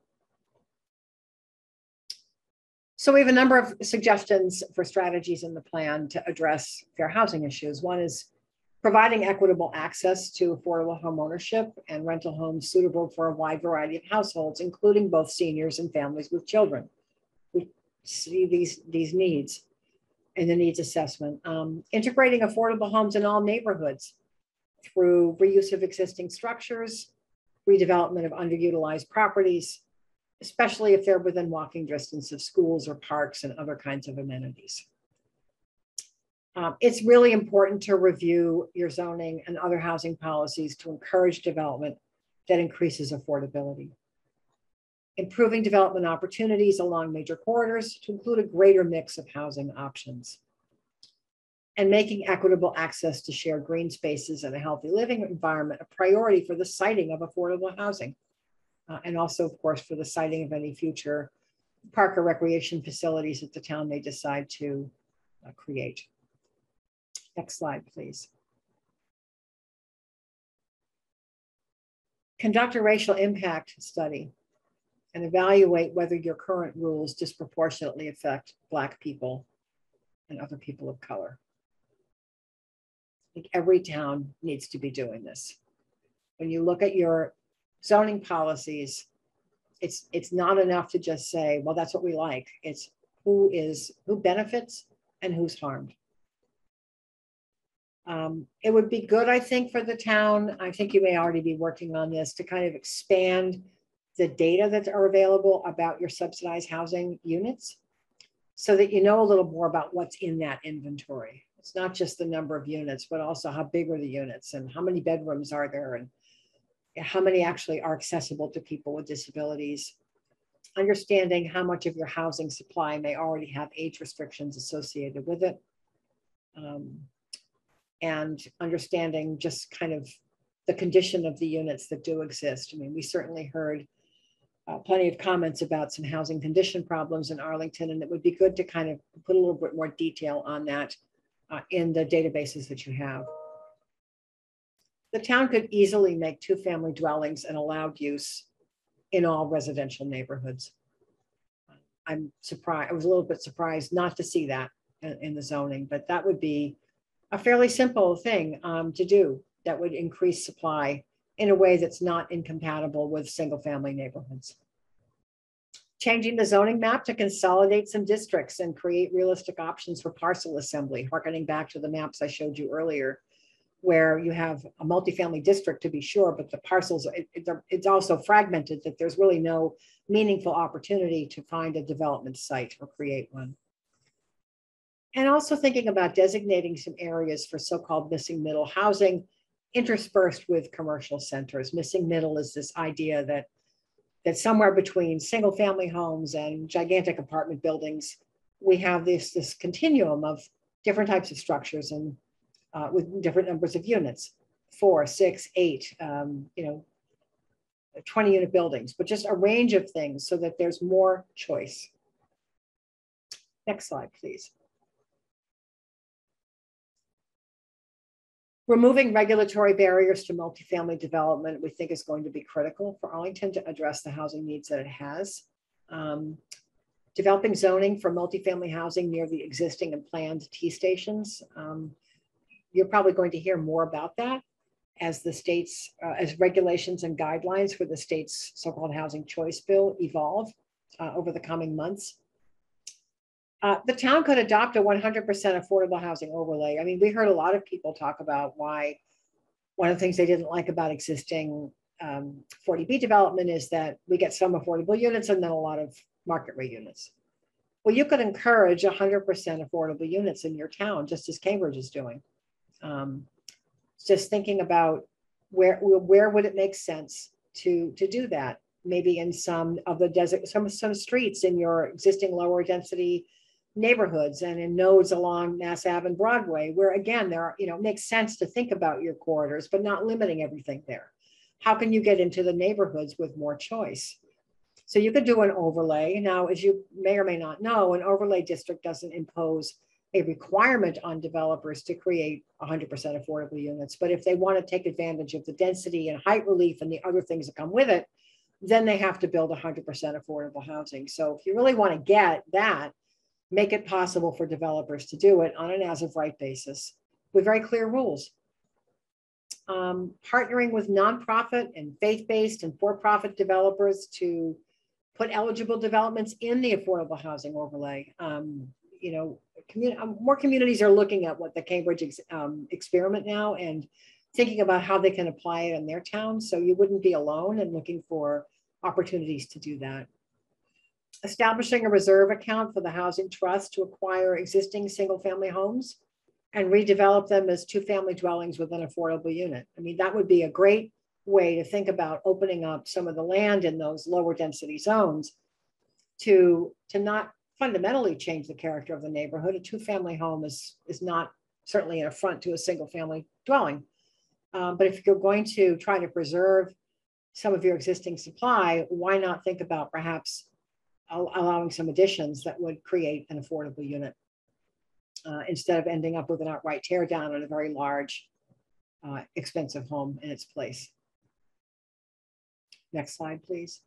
So we have a number of suggestions for strategies in the plan to address fair housing issues. One is providing equitable access to affordable home ownership and rental homes suitable for a wide variety of households, including both seniors and families with children. We see these needs in the needs assessment. Integrating affordable homes in all neighborhoods through reuse of existing structures, redevelopment of underutilized properties, especially if they're within walking distance of schools or parks and other kinds of amenities. It's really important to review your zoning and other housing policies to encourage development that increases affordability. Improving development opportunities along major corridors to include a greater mix of housing options. And making equitable access to shared green spaces and a healthy living environment a priority for the siting of affordable housing. And also, of course, for the siting of any future park or recreation facilities that the town may decide to create. Next slide, please. Conduct a racial impact study and evaluate whether your current rules disproportionately affect Black people and other people of color. I think every town needs to be doing this. When you look at your zoning policies, it's not enough to just say, well, that's what we like. It's who benefits and who's harmed. It would be good, I think, for the town, I think you may already be working on this, to kind of expand the data that are available about your subsidized housing units so that you know a little more about what's in that inventory. It's not just the number of units, but also how big are the units and how many bedrooms are there and how many actually are accessible to people with disabilities. Understanding how much of your housing supply may already have age restrictions associated with it. And understanding just kind of the condition of the units that do exist. I mean, we certainly heard plenty of comments about some housing condition problems in Arlington, and it would be good to kind of put a little bit more detail on that in the databases that you have. The town could easily make two-family dwellings an allowed use in all residential neighborhoods. I'm surprised, I was a little bit surprised not to see that in the zoning, but that would be a fairly simple thing to do that would increase supply in a way that's not incompatible with single-family neighborhoods. Changing the zoning map to consolidate some districts and create realistic options for parcel assembly, harkening back to the maps I showed you earlier, where you have a multifamily district to be sure, but the parcels, it's also fragmented that there's really no meaningful opportunity to find a development site or create one. And also thinking about designating some areas for so-called missing middle housing interspersed with commercial centers. Missing middle is this idea that somewhere between single family homes and gigantic apartment buildings, we have this continuum of different types of structures and with different numbers of units, 4, 6, 8, 20 unit buildings, but just a range of things so that there's more choice. Next slide, please. Removing regulatory barriers to multifamily development, we think is going to be critical for Arlington to address the housing needs that it has. Developing zoning for multifamily housing near the existing and planned T stations. You're probably going to hear more about that as the state's, as regulations and guidelines for the state's so-called housing choice bill evolve. over the coming months. The town could adopt a 100% affordable housing overlay. I mean, we heard a lot of people talk about why one of the things they didn't like about existing 40B development is that we get some affordable units and then a lot of market rate units. Well, you could encourage 100% affordable units in your town, just as Cambridge is doing. Just thinking about where would it make sense to do that? Maybe in some of the desert, some streets in your existing lower density neighborhoods and in nodes along Mass Ave and Broadway, where again, there are, you know, it makes sense to think about your corridors, but not limiting everything there. How can you get into the neighborhoods with more choice? So you could do an overlay. Now, as you may or may not know, an overlay district doesn't impose a requirement on developers to create 100% affordable units, but if they want to take advantage of the density and height relief and the other things that come with it, then they have to build 100% affordable housing. So if you really want to get that, make it possible for developers to do it on an as-of-right basis with very clear rules. Partnering with nonprofit and faith-based and for-profit developers to put eligible developments in the affordable housing overlay. You know, more communities are looking at what the Cambridge experiment now and thinking about how they can apply it in their town. So you wouldn't be alone and looking for opportunities to do that. Establishing a reserve account for the housing trust to acquire existing single family homes and redevelop them as two family dwellings with an affordable unit. I mean, that would be a great way to think about opening up some of the land in those lower density zones to not fundamentally change the character of the neighborhood. A two family home is not certainly an affront to a single family dwelling. But if you're going to try to preserve some of your existing supply, why not think about perhaps allowing some additions that would create an affordable unit instead of ending up with an outright tear down on a very large, expensive home in its place. Next slide, please.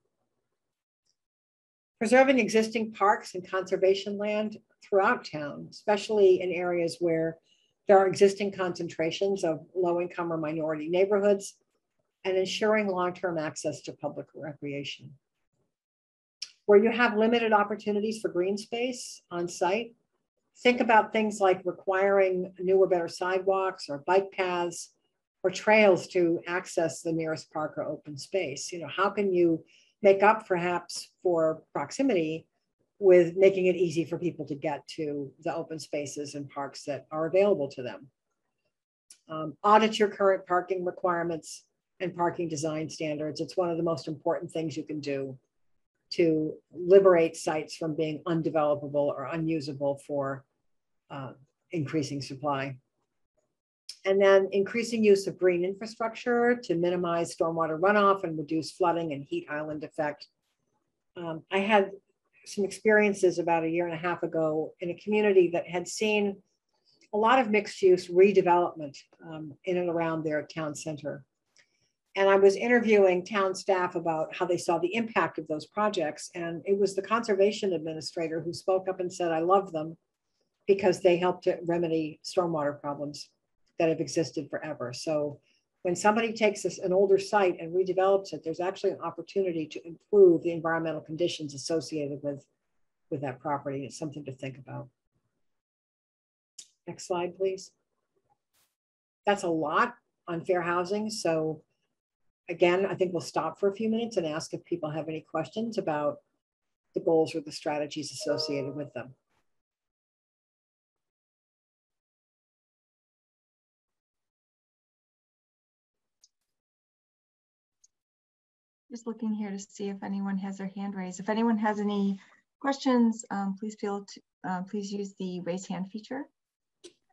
Preserving existing parks and conservation land throughout town, especially in areas where there are existing concentrations of low-income or minority neighborhoods, and ensuring long-term access to public recreation. Where you have limited opportunities for green space on site, think about things like requiring newer, better sidewalks or bike paths or trails to access the nearest park or open space. You know, how can you make up perhaps for proximity with making it easy for people to get to the open spaces and parks that are available to them. Audit your current parking requirements and parking design standards. It's one of the most important things you can do to liberate sites from being undevelopable or unusable for increasing supply. And then increasing use of green infrastructure to minimize stormwater runoff and reduce flooding and heat island effect. I had some experiences about a year and a half ago in a community that had seen a lot of mixed use redevelopment in and around their town center. And I was interviewing town staff about how they saw the impact of those projects. And it was the conservation administrator who spoke up and said, I love them because they helped to remedy stormwater problems that have existed forever. So when somebody takes an older site and redevelops it, there's actually an opportunity to improve the environmental conditions associated with that property. It's something to think about. Next slide, please. That's a lot on fair housing. So again, I think we'll stop for a few minutes and ask if people have any questions about the goals or the strategies associated with them. Just looking here to see if anyone has their hand raised. If anyone has any questions, please use the raise hand feature.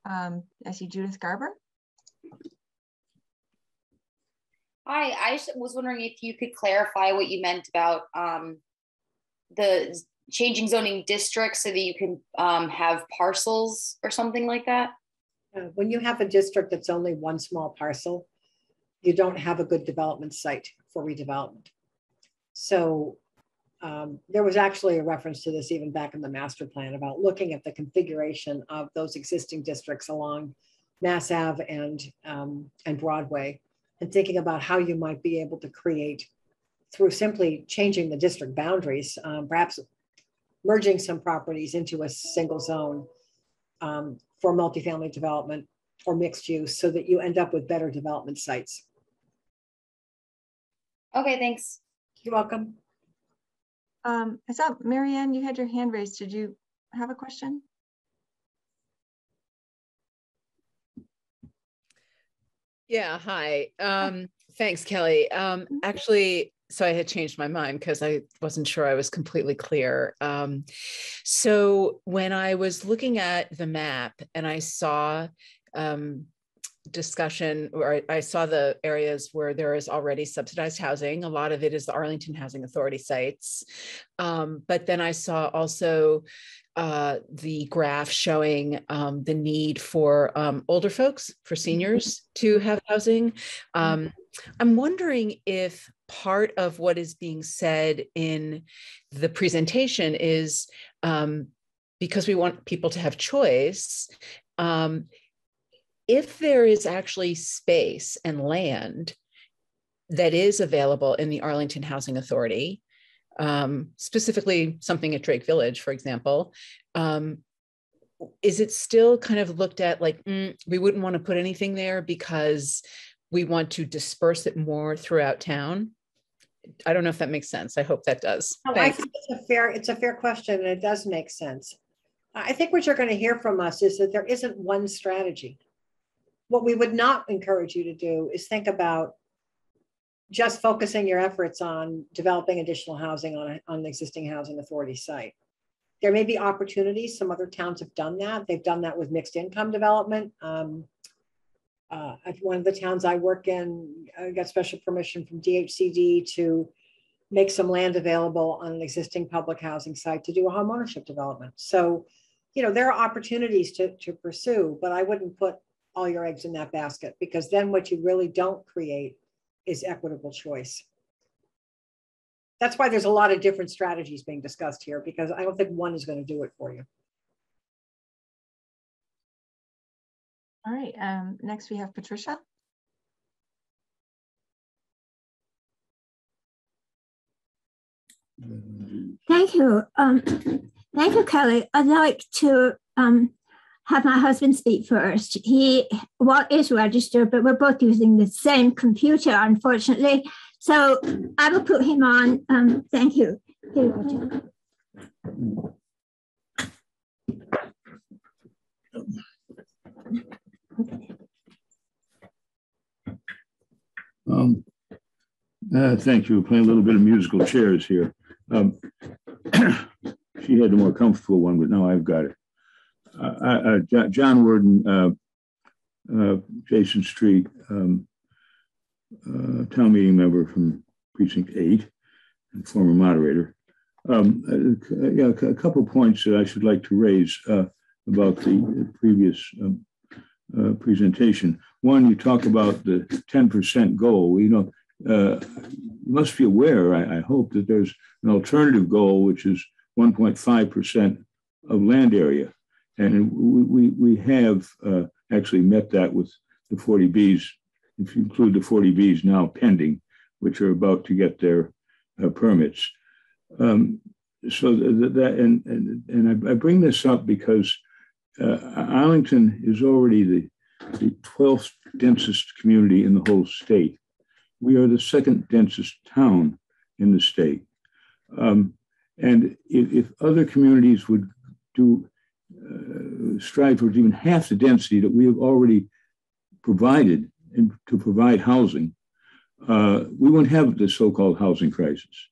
I see Judith Garber. Hi, I was wondering if you could clarify what you meant about the changing zoning districts so that you can have parcels or something like that. When you have a district that's only one small parcel, you don't have a good development site for redevelopment. So there was actually a reference to this even back in the master plan about looking at the configuration of those existing districts along Mass Ave and Broadway and thinking about how you might be able to create through simply changing the district boundaries, perhaps merging some properties into a single zone for multifamily development or mixed use, so that you end up with better development sites. Okay, thanks. You're welcome. I saw, Marianne, you had your hand raised. Did you have a question? Yeah, hi. Thanks, Kelly. Actually, so I had changed my mind because I wasn't sure I was completely clear. So when I was looking at the map and I saw discussion, or I saw the areas where there is already subsidized housing, a lot of it is the Arlington Housing Authority sites. But then I saw also the graph showing the need for older folks, for seniors to have housing. I'm wondering if part of what is being said in the presentation is because we want people to have choice, if there is actually space and land that is available in the Arlington Housing Authority, specifically something at Drake Village, for example, is it still kind of looked at like, we wouldn't want to put anything there because we want to disperse it more throughout town? I don't know if that makes sense. I hope that does. No, I think it's a fair question, and it does make sense. I think what you're going to hear from us is that there isn't one strategy. What we would not encourage you to do is think about just focusing your efforts on developing additional housing on an existing housing authority site. There may be opportunities. Some other towns have done that. They've done that with mixed income development. One of the towns I work in got special permission from DHCD to make some land available on an existing public housing site to do a homeownership development. So, you know, there are opportunities to pursue, but I wouldn't put all your eggs in that basket, because then what you really don't create is equitable choice. That's why there's a lot of different strategies being discussed here, because I don't think one is going to do it for you. All right, next we have Patricia. Thank you. Thank you, Kelly. I'd like to have my husband speak first. He is registered, but we're both using the same computer, unfortunately. So I will put him on. Thank you. Here you go, John. Thank you. We're playing a little bit of musical chairs here. She had the more comfortable one, but now I've got it. John Worden, Jason Street, town meeting member from Precinct 8 and former moderator. A couple points that I should like to raise about the previous presentation. One, you talk about the 10% goal. You know, you must be aware, I hope, that there's an alternative goal, which is 1.5% of land area. And we have actually met that with the 40Bs, if you include the 40Bs now pending, which are about to get their permits. So that, and I bring this up because Arlington is already the 12th densest community in the whole state. We are the second densest town in the state. And if other communities would do strive towards even half the density that we have already provided and to provide housing, we won't have the so-called housing crisis.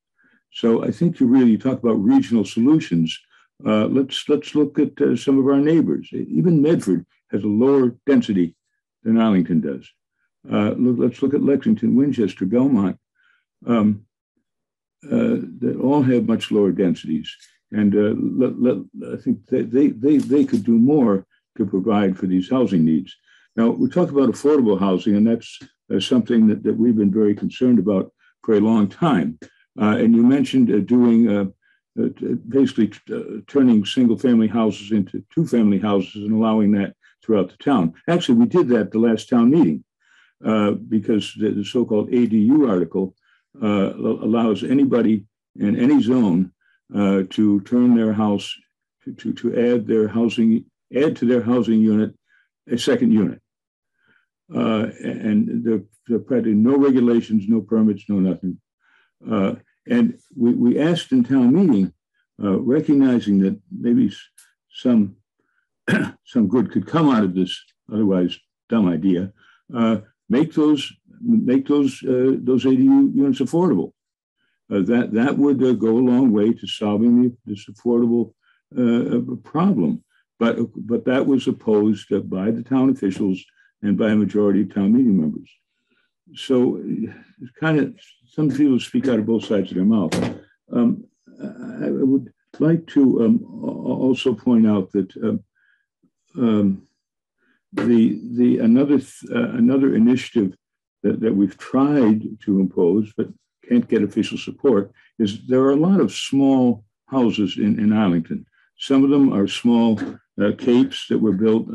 So I think you talk about regional solutions. Let's look at some of our neighbors. Even Medford has a lower density than Arlington does. Let's look at Lexington, Winchester, Belmont, that all have much lower densities. And I think that they could do more to provide for these housing needs. Now, we talk about affordable housing, and that's something that we've been very concerned about for a long time. And you mentioned doing, basically turning single-family houses into two-family houses and allowing that throughout the town. Actually, we did that at the last town meeting because the so-called ADU article allows anybody in any zone to turn their house, to add their housing, add to their housing unit a second unit. And there are practically no regulations, no permits, no nothing. And we asked in town meeting, recognizing that maybe some, some good could come out of this otherwise dumb idea, make those ADU units affordable. That would go a long way to solving this affordable problem. But that was opposed by the town officials and by a majority of town meeting members. So it's kind of, some people speak out of both sides of their mouth. I would like to also point out that another initiative that we've tried to impose but can't get official support is there are a lot of small houses in Arlington. Some of them are small capes that were built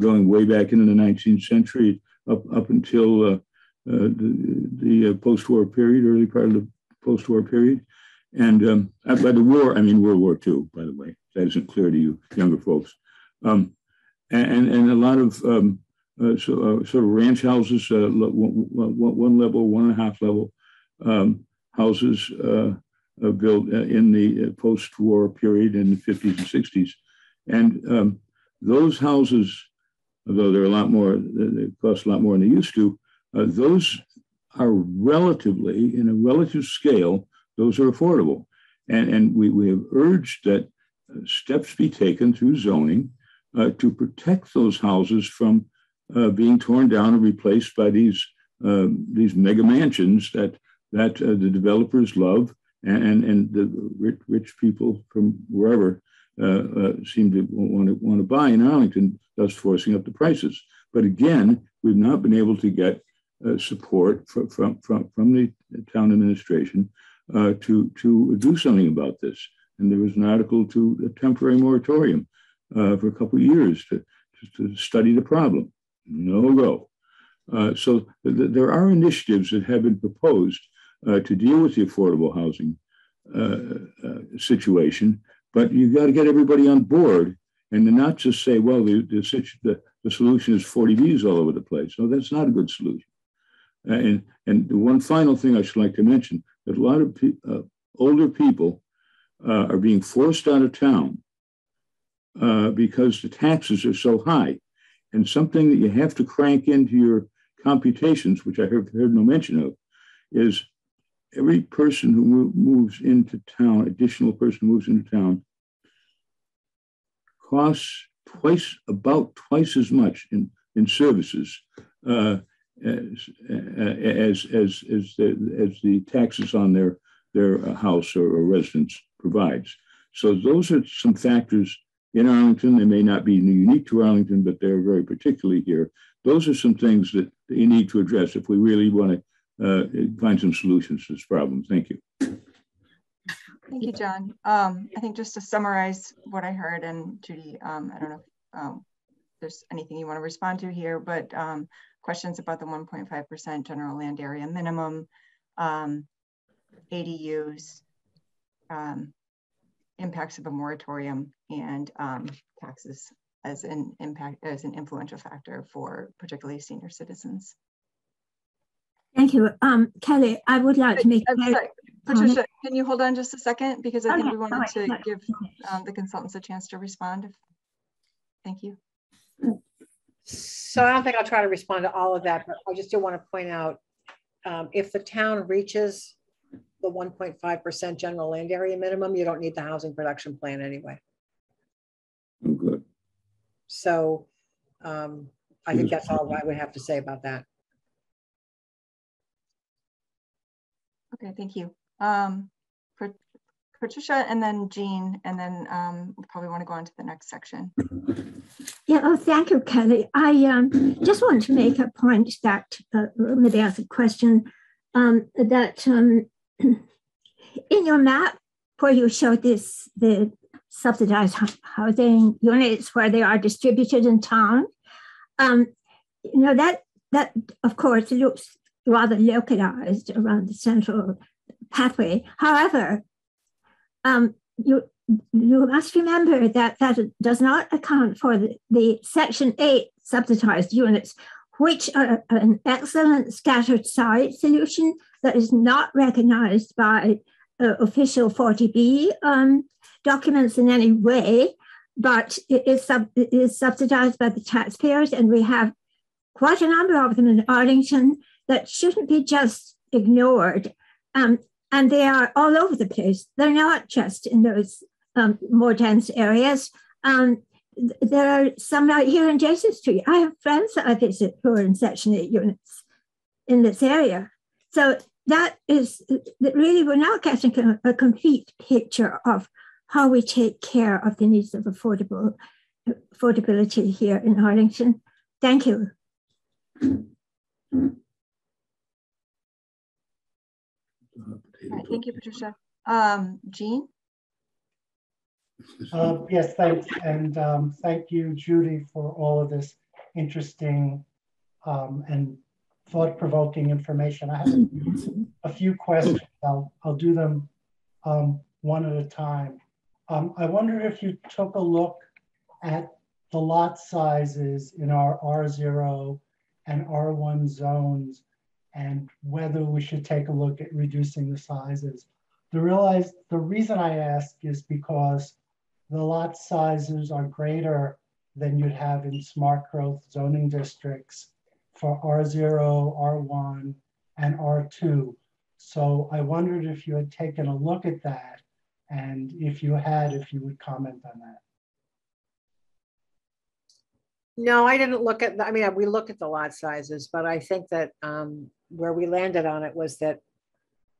going way back into the 19th century up until the post-war period, early part of the post-war period. And by the war, I mean World War II, by the way. That isn't clear to you younger folks. And a lot of sort of ranch houses, one level, 1.5 level houses built in the post-war period in the 50s and 60s. And those houses, although they're a lot more, they cost a lot more than they used to, those are relatively, in a relative scale, those are affordable. And we have urged that steps be taken through zoning to protect those houses from being torn down and replaced by these mega mansions that the developers love and the rich people from wherever seem to want to buy in Arlington, thus forcing up the prices. But again, we've not been able to get support from the town administration to do something about this. And there was an article to a temporary moratorium for a couple of years to study the problem. No go. So there are initiatives that have been proposed to deal with the affordable housing situation, but you've got to get everybody on board and to not just say, well, the solution is 40Bs all over the place. No, that's not a good solution. And the one final thing I should like to mention, that a lot of older people are being forced out of town because the taxes are so high. And something that you have to crank into your computations, which I heard no mention of, is every person who moves into town, additional person who moves into town, costs about twice as much in services as the taxes on their house or residence provides. So those are some factors in Arlington. They may not be unique to Arlington, but they're very particularly here. Those are some things that you need to address if we really want to find some solutions to this problem. Thank you. Thank you, John. I think just to summarize what I heard, and Judy, I don't know if there's anything you want to respond to here, but questions about the 1.5% general land area minimum, ADUs, impacts of a moratorium, and taxes as an impact, as an influential factor for particularly senior citizens. Thank you. Kelly, I would like to make Patricia, can you hold on just a second? Because I think we wanted to give the consultants a chance to respond. Thank you. So I don't think I'll try to respond to all of that, but I just do want to point out if the town reaches the 1.5% general land area minimum, you don't need the housing production plan anyway. Okay. So I think that's all I would have to say about that. Okay, thank you. Patricia, and then Jean, and then we probably want to go on to the next section. Yeah, oh, thank you, Kelly. I just wanted to make a point that, maybe ask a question, that in your map where you showed this, the subsidized housing units where they are distributed in town, you know, that of course looks rather localized around the central pathway. However, you must remember that that does not account for the Section 8 subsidized units, which are an excellent scattered site solution that is not recognized by official 40B documents in any way, but it is subsidized by the taxpayers, and we have quite a number of them in Arlington that shouldn't be just ignored. And they are all over the place. They're not just in those more dense areas. There are some right here in Jason Street. I have friends that I visit who are in Section 8 units in this area. So that really, we're not getting a complete picture of how we take care of the needs of affordability here in Arlington. Thank you. Right, thank you, Patricia. Jean? Yes, thanks. And thank you, Judy, for all of this interesting and thought-provoking information. I have a few questions. I'll do them one at a time. I wonder if you took a look at the lot sizes in our R0 and R1 zones, and whether we should take a look at reducing the sizes. The reason I ask is because the lot sizes are greater than you'd have in smart growth zoning districts for R0, R1, and R2. So I wondered if you had taken a look at that, and if you had, if you would comment on that. No, I didn't look at, I mean, we look at the lot sizes, but I think that where we landed on it was that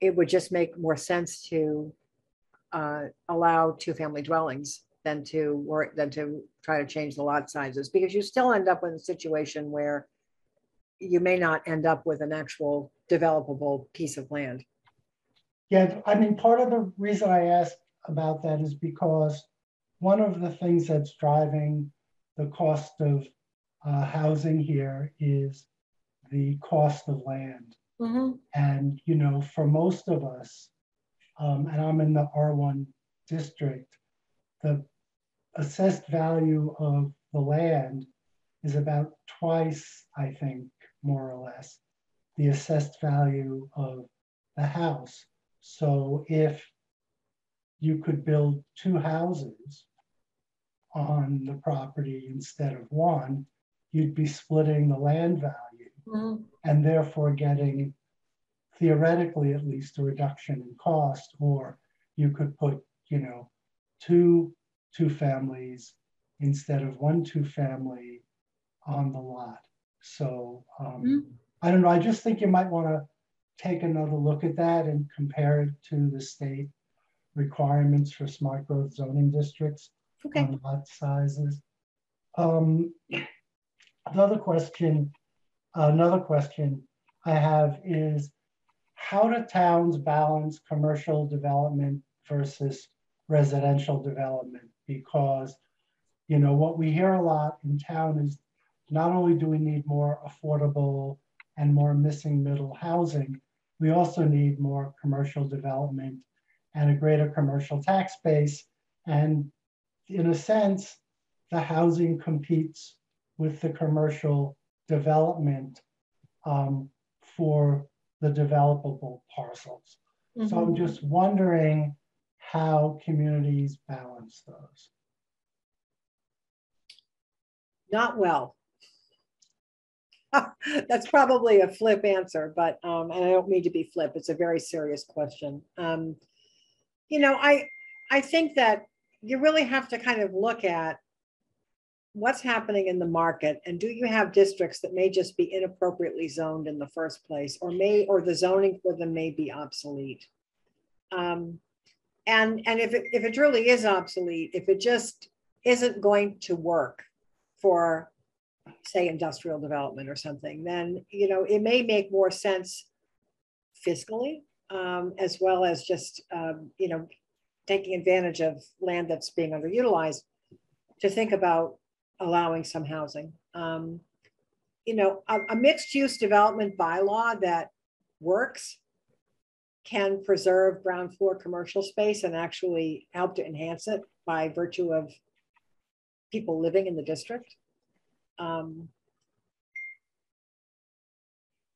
it would just make more sense to allow two-family dwellings than to try to change the lot sizes, because you still end up in a situation where you may not end up with an actual developable piece of land. Yeah, I mean, part of the reason I asked about that is because one of the things that's driving the cost of housing here is the cost of land. Mm-hmm. And, you know, for most of us, and I'm in the R1 district, the assessed value of the land is about twice, I think, more or less, the assessed value of the house. So if you could build two houses on the property instead of one, you'd be splitting the land value, mm-hmm, and therefore getting, theoretically at least, a reduction in cost. Or you could put, you know, two families instead of 1 2 family on the lot. So mm-hmm, I don't know, I just think you might want to take another look at that and compare it to the state requirements for smart growth zoning districts. Okay. On lot sizes. Another question I have is, how do towns balance commercial development versus residential development? Because, you know, what we hear a lot in town is not only do we need more affordable and more missing middle housing, we also need more commercial development and a greater commercial tax base. And in a sense, the housing competes with the commercial development for the developable parcels. Mm-hmm. So I'm just wondering how communities balance those. Not well. That's probably a flip answer, but and I don't mean to be flip. It's a very serious question. You know, I think that you really have to kind of look at what's happening in the market, and do you have districts that may just be inappropriately zoned in the first place, or the zoning for them may be obsolete. And if it really is obsolete, if it just isn't going to work for, say, industrial development or something, then, you know, it may make more sense fiscally, as well as just you know, taking advantage of land that's being underutilized, to think about allowing some housing. You know, a mixed use development bylaw that works can preserve ground floor commercial space and actually help to enhance it by virtue of people living in the district.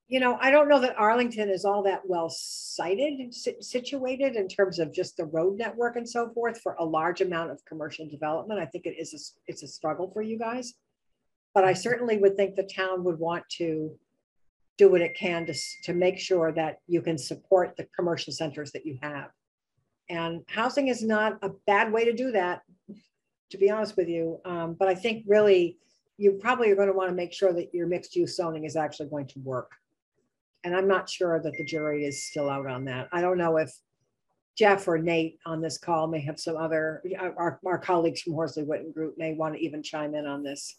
You know, I don't know that Arlington is all that well sited and situated in terms of just the road network and so forth for a large amount of commercial development. I think it is it's a struggle for you guys, but I certainly would think the town would want to do what it can to make sure that you can support the commercial centers that you have. And housing is not a bad way to do that, to be honest with you. But I think really, you probably are going to want to make sure that your mixed use zoning is actually going to work. And I'm not sure that the jury is still out on that. I don't know if Jeff or Nate on this call may have some other, our colleagues from Horsley Witten Group may want to even chime in on this.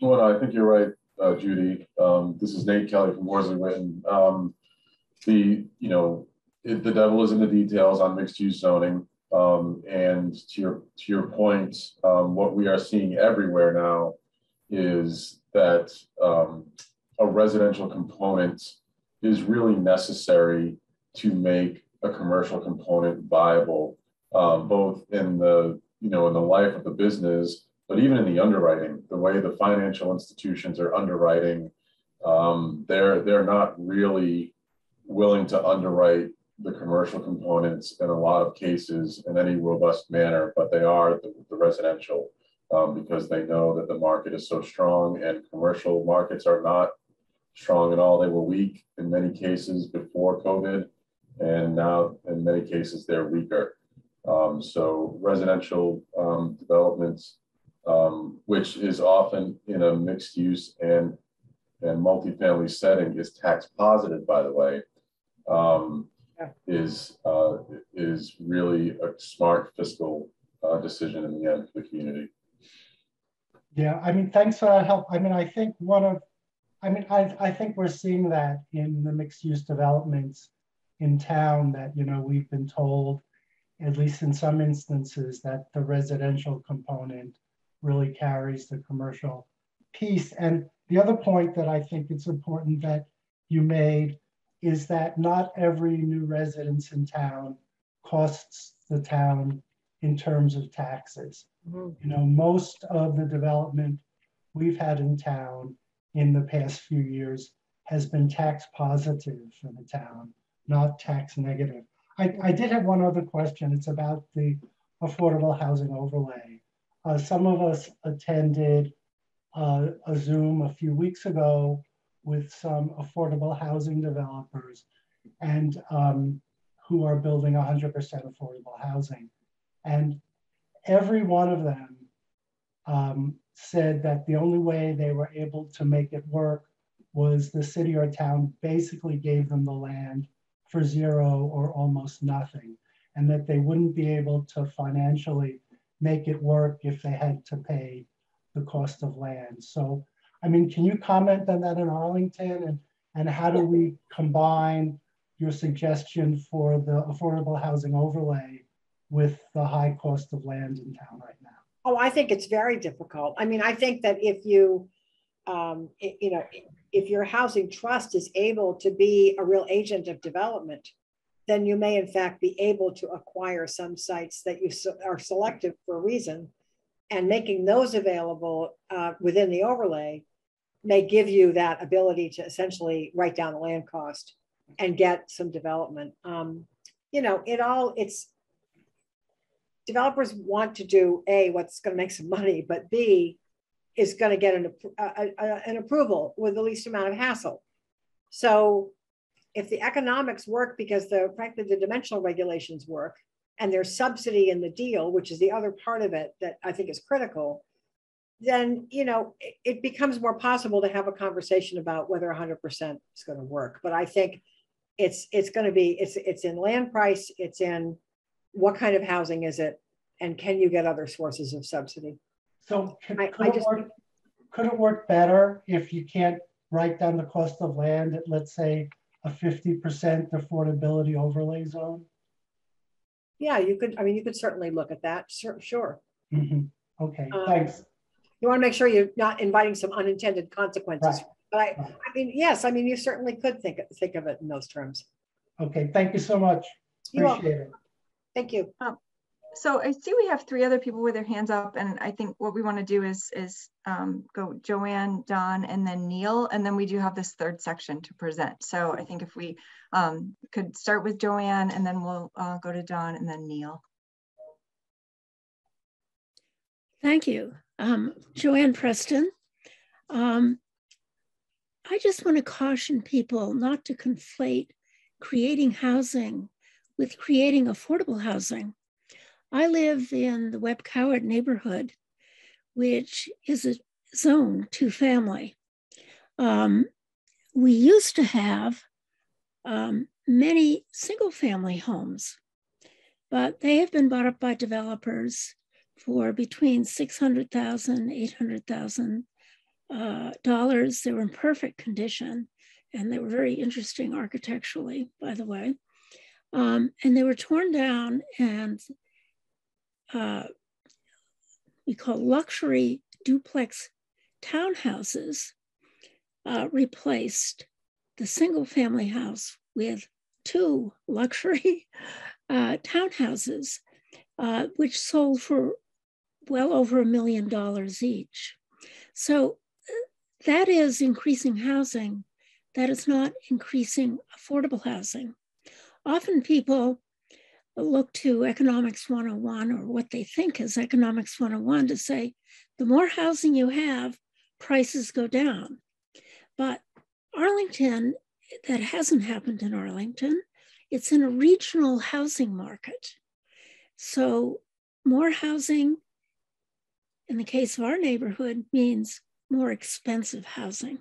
Well, I think you're right. Judy, this is Nate Kelly from Horsley Witten. The devil is in the details on mixed-use zoning, and to your point, what we are seeing everywhere now is that a residential component is really necessary to make a commercial component viable, both in the in the life of the business. But even in the underwriting, the way the financial institutions are underwriting, they're not really willing to underwrite the commercial components in a lot of cases in any robust manner, but they are the residential because they know that the market is so strong and commercial markets are not strong at all. They were weak in many cases before COVID, and now in many cases they're weaker. So residential developments, which is often in a mixed use and multifamily setting, is tax positive, by the way, is really a smart fiscal decision in the end for the community. Yeah, I mean, thanks for that help. I mean, I think I think we're seeing that in the mixed use developments in town that, we've been told, at least in some instances, that the residential component really carries the commercial piece. And the other point that I think it's important that you made is that not every new residence in town costs the town in terms of taxes. Mm-hmm. Most of the development we've had in town in the past few years has been tax positive for the town, not tax negative. I did have one other question. It's about the affordable housing overlay. Some of us attended a Zoom a few weeks ago with some affordable housing developers and who are building 100% affordable housing. And every one of them said that the only way they were able to make it work was the city or town basically gave them the land for zero or almost nothing, and that they wouldn't be able to financially make it work if they had to pay the cost of land. So, I mean, can you comment on that in Arlington, and how do we combine your suggestion for the affordable housing overlay with the high cost of land in town right now? Oh, I think it's very difficult. I mean, I think that if you, if your housing trust is able to be a real agent of development, then you may in fact be able to acquire some sites that you are selective for a reason, and making those available within the overlay may give you that ability to essentially write down the land cost and get some development. Developers want to do A, what's going to make some money, but B, is going to get an approval with the least amount of hassle. So if the economics work, because frankly, the dimensional regulations work, and there's subsidy in the deal, which is the other part of it that I think is critical, then it becomes more possible to have a conversation about whether 100% is going to work. But I think it's going to be, it's in land price, it's in what kind of housing is it, and can you get other sources of subsidy? So could it work better if you can't write down the cost of land at, let's say, a 50% affordability overlay zone? Yeah, you could. I mean, you could certainly look at that. Sure. Mm-hmm. Okay, thanks. You want to make sure you're not inviting some unintended consequences. Right. But I mean, yes, I mean, you certainly could think of it in those terms. Okay, thank you so much. Appreciate it. Thank you. So I see we have three other people with their hands up, and I think what we want to do is go Joanne, Don, and then Neil, and then we do have this third section to present. So I think if we could start with Joanne, and then we'll go to Don, and then Neil. Thank you. Joanne Preston. I just want to caution people not to conflate creating housing with creating affordable housing. I live in the Webb Coward neighborhood, which is a zone 2 family. We used to have many single family homes, but they have been bought up by developers for between $600,000, $800,000. They were in perfect condition, and they were very interesting architecturally, by the way. And they were torn down and we call luxury duplex townhouses, replaced the single family house with 2 luxury townhouses, which sold for well over $1 million each. So that is increasing housing. That is not increasing affordable housing. Often people look to Economics 101 or what they think is Economics 101 to say, the more housing you have, prices go down. But Arlington, that hasn't happened in Arlington. It's in a regional housing market. So more housing, in the case of our neighborhood, means more expensive housing.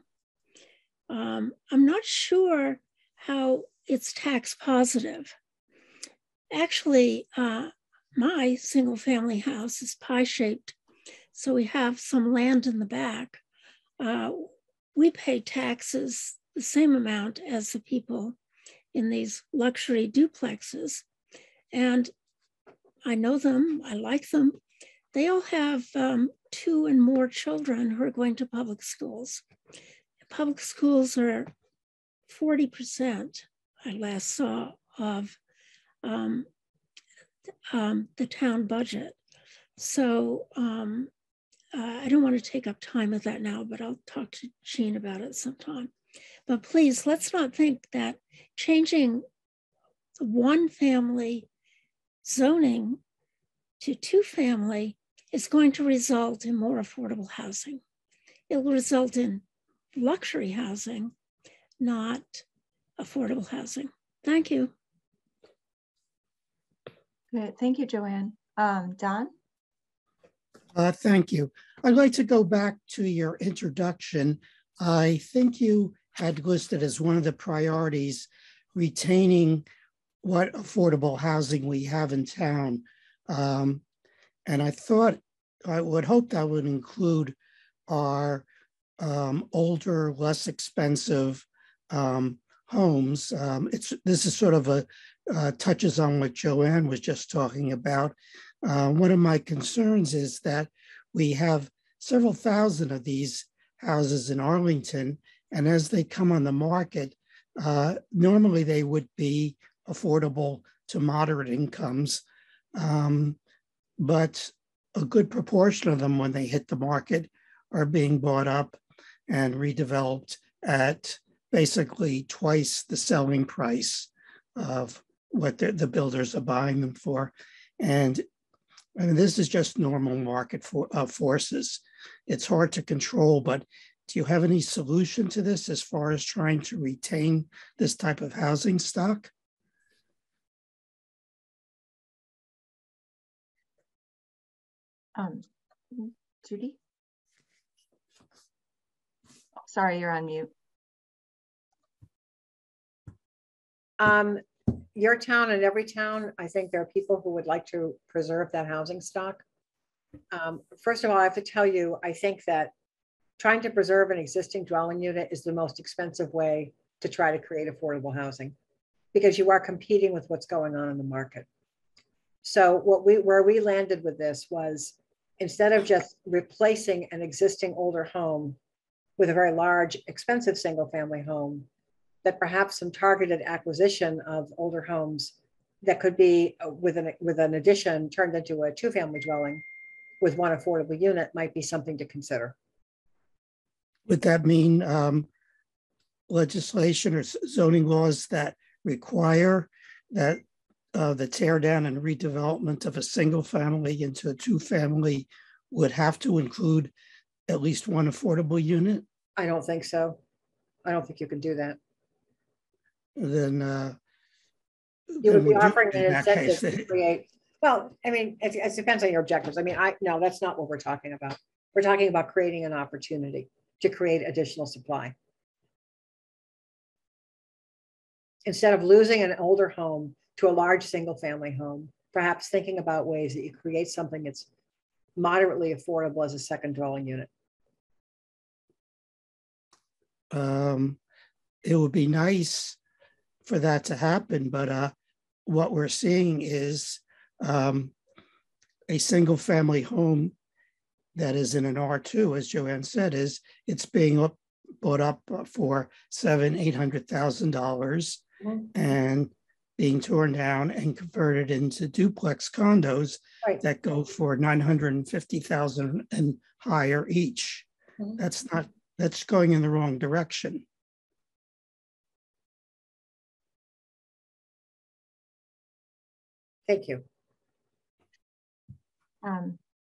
I'm not sure how it's tax positive. Actually, my single family house is pie-shaped, so we have some land in the back. We pay taxes the same amount as the people in these luxury duplexes. And I know them, I like them. They all have 2 and more children who are going to public schools. Public schools are 40%, I last saw, of the town budget. So I don't want to take up time with that now, but I'll talk to Jean about it sometime. But please, let's not think that changing 1 family zoning to 2 family is going to result in more affordable housing. It will result in luxury housing, not affordable housing. Thank you. Good. Thank you, Joanne. Don? Thank you. I'd like to go back to your introduction. I think you had listed as one of the priorities retaining what affordable housing we have in town. And I thought, I would hope that would include our older, less expensive homes. This is sort of a touches on what Joanne was just talking about. One of my concerns is that we have several thousand of these houses in Arlington, and as they come on the market, normally they would be affordable to moderate incomes, but a good proportion of them when they hit the market are being bought up and redeveloped at basically twice the selling price of what the builders are buying them for. And I mean, this is just normal market forces. It's hard to control, but do you have any solution to this as far as trying to retain this type of housing stock? Judy? Oh, sorry, you're on mute. Your town and every town, I think there are people who would like to preserve that housing stock. First of all, I have to tell you, I think that trying to preserve an existing dwelling unit is the most expensive way to try to create affordable housing, because you are competing with what's going on in the market. So where we landed with this was, instead of just replacing an existing older home with a very large, expensive single-family home, that perhaps some targeted acquisition of older homes that could be with an addition turned into a two-family dwelling with one affordable unit might be something to consider. Would that mean legislation or zoning laws that require that the tear down and redevelopment of a single family into a two-family would have to include at least one affordable unit? I don't think so. I don't think you can do that. Then you would be offering an incentive to create. Well, I mean, it depends on your objectives. I mean, no, that's not what we're talking about. We're talking about creating an opportunity to create additional supply. Instead of losing an older home to a large single family home, perhaps thinking about ways that you create something that's moderately affordable as a second dwelling unit. It would be nice for that to happen, but what we're seeing is a single family home that is in an R2, as Joanne said, it's being bought up for $700,000 to $800,000 and being torn down and converted into duplex condos that go for $950,000 and higher each. That's going in the wrong direction. Thank you.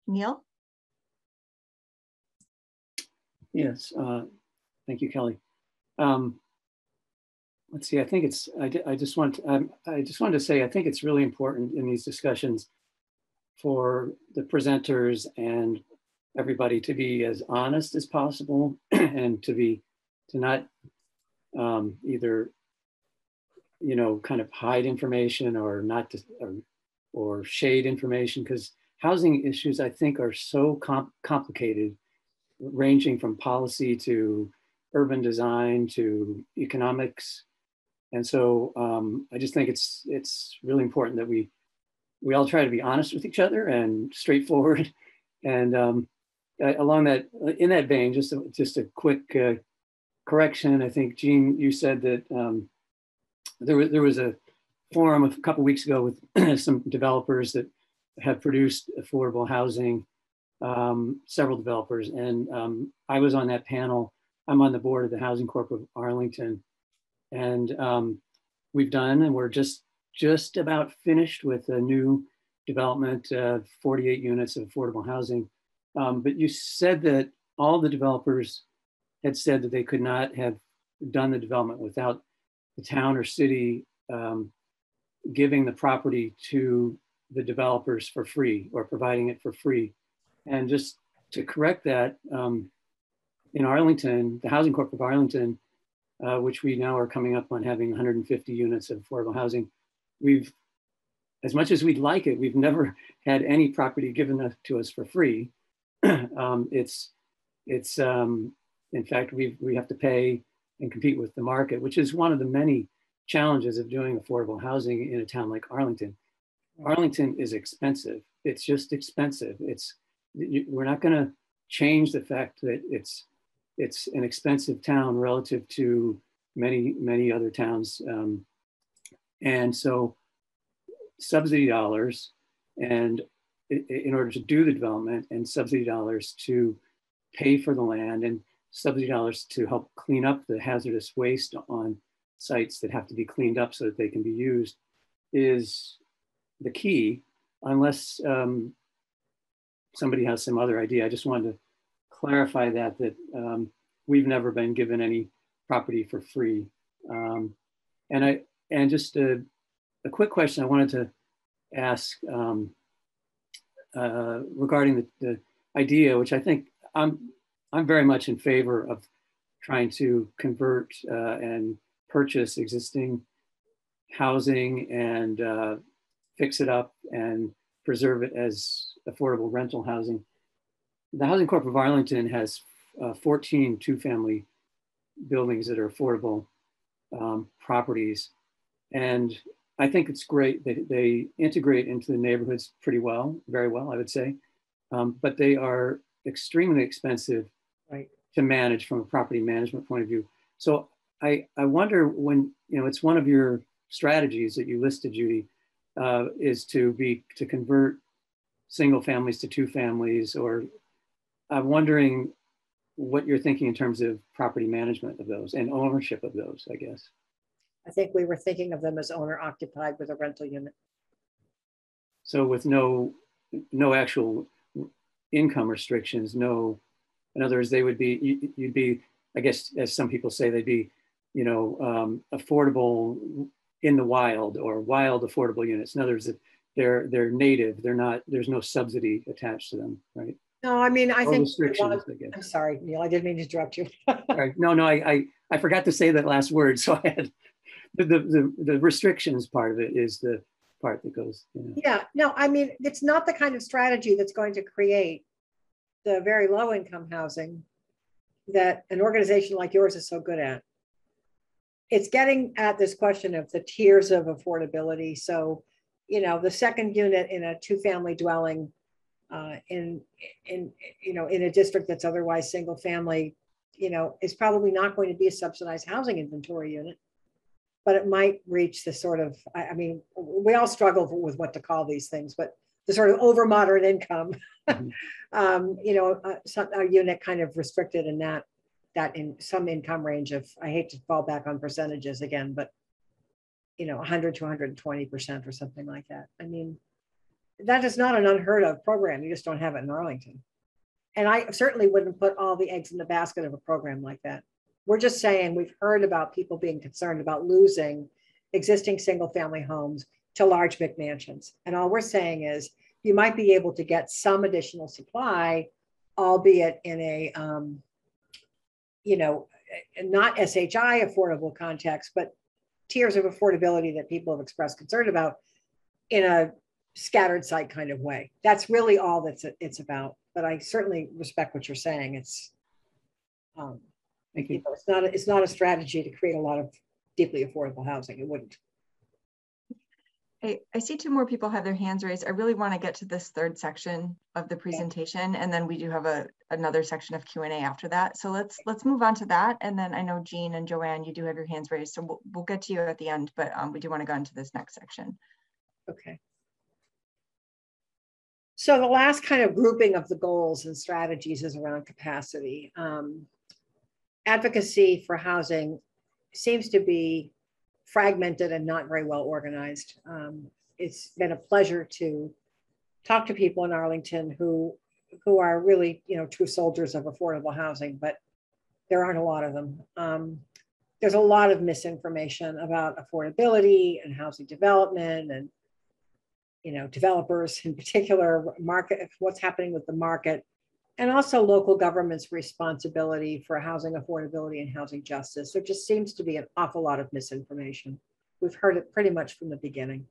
Neil? Yes, thank you, Kelly. Let's see, I just wanted to say, I think it's really important in these discussions for the presenters and everybody to be as honest as possible and to not either, you know, kind of hide information or or shade information, because housing issues, I think, are so complicated, ranging from policy to urban design to economics. And so I just think it's really important that we all try to be honest with each other and straightforward. And in that vein, just a quick correction. I think, Jean, you said that there was a forum a couple weeks ago with some developers that have produced affordable housing, several developers. And I was on that panel. I'm on the board of the Housing Corp of Arlington. And we're just about finished with a new development, 48 units of affordable housing. But you said that all the developers had said that they could not have done the development without the town or city giving the property to the developers for free or providing it for free. And just to correct that, in Arlington, the Housing Corp of Arlington, which we now are coming up on having 150 units of affordable housing, as much as we'd like it, we've never had any property given to us for free. In fact, we have to pay and compete with the market, which is one of the many challenges of doing affordable housing in a town like Arlington. Arlington is expensive. It's just expensive. We're not going to change the fact that it's an expensive town relative to many other towns. And so subsidy dollars, and in order to do the development, and subsidy dollars to pay for the land, and subsidy dollars to help clean up the hazardous waste on sites that have to be cleaned up so that they can be used, is the key, unless somebody has some other idea. I just wanted to clarify that we've never been given any property for free. And just a quick question I wanted to ask regarding the idea, which I think I'm very much in favor of, trying to convert and purchase existing housing and fix it up and preserve it as affordable rental housing. The Housing Corp of Arlington has 14 two-family buildings that are affordable properties. And I think it's great that they integrate into the neighborhoods pretty well, very well, I would say. But they are extremely expensive. Right. to manage from a property management point of view. So I wonder when, it's one of your strategies that you listed, Judy, is to convert single families to two families, or I'm wondering what you're thinking in terms of property management of those and ownership of those, I guess. I think we were thinking of them as owner occupied with a rental unit. So with no actual income restrictions, in other words, they would be, you'd be, I guess, as some people say, they'd be, affordable in the wild, or wild affordable units. In other words, they're native, there's no subsidy attached to them, right? No, I mean, I think, I'm sorry, Neil, I didn't mean to interrupt you. Right. No, I forgot to say that last word. So I had the restrictions part of it is the part that goes. Yeah, no, I mean, it's not the kind of strategy that's going to create the very low income housing that an organization like yours is so good at. It's getting at this question of the tiers of affordability. So, the second unit in a two-family dwelling in a district that's otherwise single family, is probably not going to be a subsidized housing inventory unit, but it might reach the sort of, I mean, we all struggle with what to call these things, but the sort of over moderate income, mm-hmm. A unit kind of restricted in that in some income range of, I hate to fall back on percentages again, but 100 to 120% or something like that. I mean, that is not an unheard of program. You just don't have it in Arlington. And I certainly wouldn't put all the eggs in the basket of a program like that. We're just saying we've heard about people being concerned about losing existing single family homes to large McMansions. And all we're saying is you might be able to get some additional supply, albeit in a, not SHI affordable context, but tiers of affordability that people have expressed concern about in a scattered site kind of way. That's really all it's about. But I certainly respect what you're saying. It's thank you. It's not a strategy to create a lot of deeply affordable housing. It wouldn't. I see two more people have their hands raised. I really want to get to this third section of the presentation, and then we do have another section of Q&A after that. So let's move on to that. And then I know Jean and Joanne, you do have your hands raised, so we'll get to you at the end, but we do want to go into this next section. Okay. So the last kind of grouping of the goals and strategies is around capacity. Advocacy for housing seems to be fragmented and not very well organized. It's been a pleasure to talk to people in Arlington who are really, true soldiers of affordable housing, but there aren't a lot of them. There's a lot of misinformation about affordability and housing development and, developers in particular, what's happening with the market, and also local government's responsibility for housing affordability and housing justice. There just seems to be an awful lot of misinformation. We've heard it pretty much from the beginning.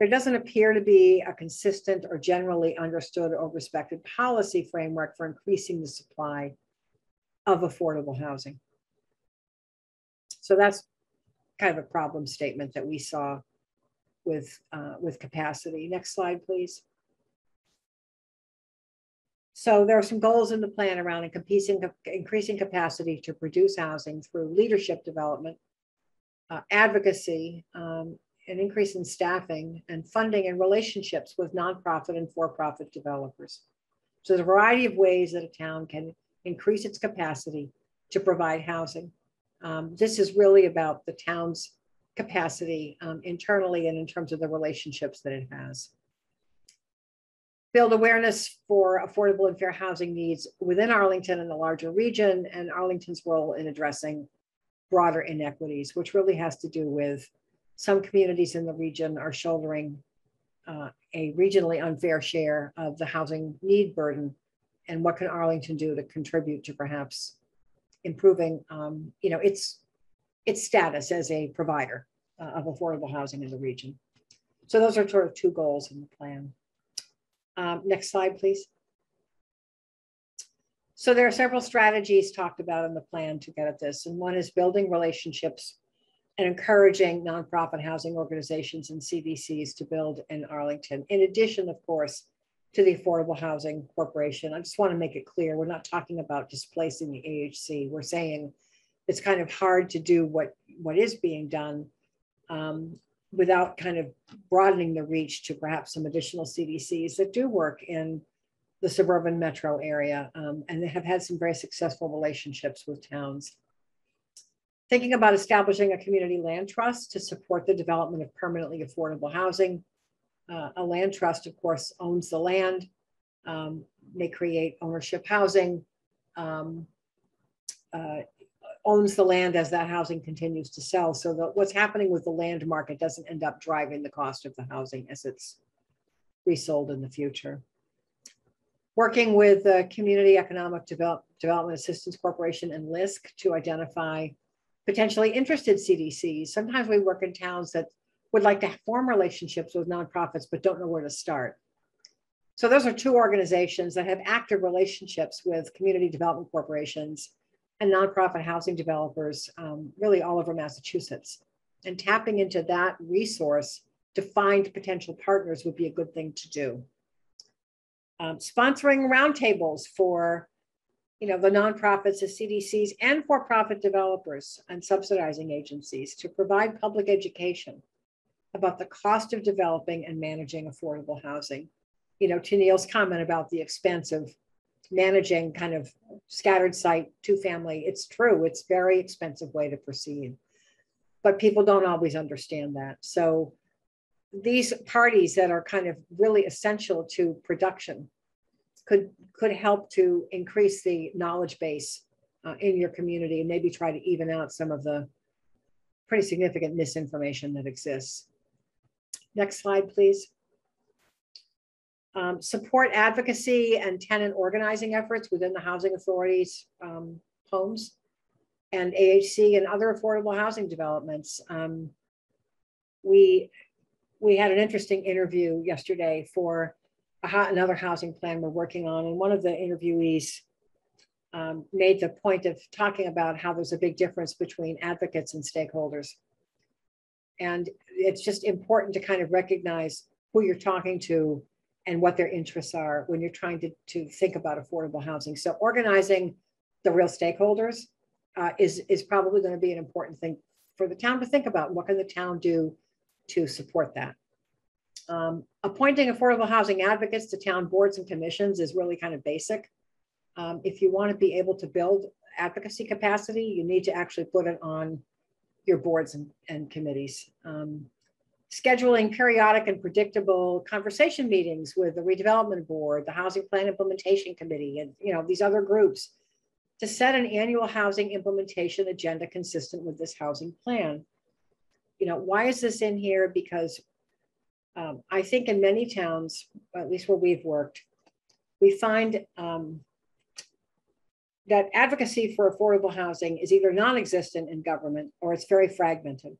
There doesn't appear to be a consistent or generally understood or respected policy framework for increasing the supply of affordable housing. So that's kind of a problem statement that we saw with capacity. Next slide, please. So there are some goals in the plan around increasing capacity to produce housing through leadership development, advocacy, an increase in staffing and funding and relationships with nonprofit and for-profit developers. So there's a variety of ways that a town can increase its capacity to provide housing. This is really about the town's capacity internally and in terms of the relationships that it has. Build awareness for affordable and fair housing needs within Arlington and the larger region, and Arlington's role in addressing broader inequities, which really has to do with some communities in the region are shouldering a regionally unfair share of the housing need burden, and what can Arlington do to contribute to perhaps improving, its status as a provider of affordable housing in the region. So those are sort of two goals in the plan. Next slide, please. So there are several strategies talked about in the plan to get at this. And one is building relationships and encouraging nonprofit housing organizations and CVCs to build in Arlington, in addition, of course, to the Affordable Housing Corporation. I just want to make it clear, we're not talking about displacing the AHC. We're saying it's kind of hard to do what is being done without kind of broadening the reach to perhaps some additional CDCs that do work in the suburban metro area, and they have had some very successful relationships with towns. Thinking about establishing a community land trust to support the development of permanently affordable housing. A land trust, of course, owns the land. They create ownership housing, owns the land as that housing continues to sell. So that what's happening with the land market doesn't end up driving the cost of the housing as it's resold in the future. Working with the Community Economic Development Assistance Corporation and LISC to identify potentially interested CDCs. Sometimes we work in towns that would like to form relationships with nonprofits, but don't know where to start. So those are two organizations that have active relationships with community development corporations and nonprofit housing developers, really all over Massachusetts. And tapping into that resource to find potential partners would be a good thing to do. Sponsoring roundtables for the nonprofits, the CDCs, and for-profit developers and subsidizing agencies to provide public education about the cost of developing and managing affordable housing. To Neil's comment about the expense of managing kind of scattered site, two-family, it's true, it's a very expensive way to proceed, but people don't always understand that. So these parties that are kind of really essential to production could help to increase the knowledge base in your community and maybe try to even out some of the pretty significant misinformation that exists. Next slide, please. Support advocacy and tenant organizing efforts within the housing authority's homes and AHC and other affordable housing developments. We had an interesting interview yesterday for another housing plan we're working on, and one of the interviewees made the point of talking about how there's a big difference between advocates and stakeholders. And it's just important to kind of recognize who you're talking to and what their interests are when you're trying to think about affordable housing. So organizing the real stakeholders is probably going to be an important thing for the town to think about. What can the town do to support that? Appointing affordable housing advocates to town boards and commissions is really kind of basic. If you want to be able to build advocacy capacity, you need to actually put it on your boards and committees. Scheduling periodic and predictable conversation meetings with the Redevelopment Board, the Housing Plan Implementation Committee, and these other groups to set an annual housing implementation agenda consistent with this housing plan. Why is this in here? Because I think in many towns, at least where we've worked, we find that advocacy for affordable housing is either non-existent in government or it's very fragmented.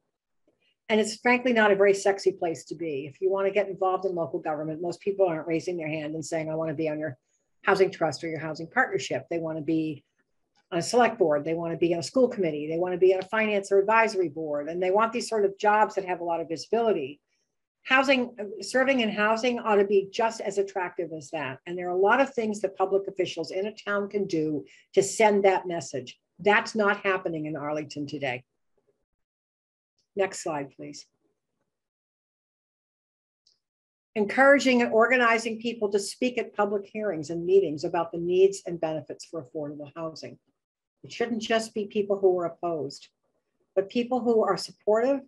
And it's frankly not a very sexy place to be. If you want to get involved in local government, most people aren't raising their hand and saying, I want to be on your housing trust or your housing partnership. They want to be on a select board. They want to be on a school committee. They want to be on a finance or advisory board. And they want these sort of jobs that have a lot of visibility. Housing, serving in housing ought to be just as attractive as that. And there are a lot of things that public officials in a town can do to send that message. That's not happening in Arlington today. Next slide, please. Encouraging and organizing people to speak at public hearings and meetings about the needs and benefits for affordable housing. It shouldn't just be people who are opposed, but people who are supportive.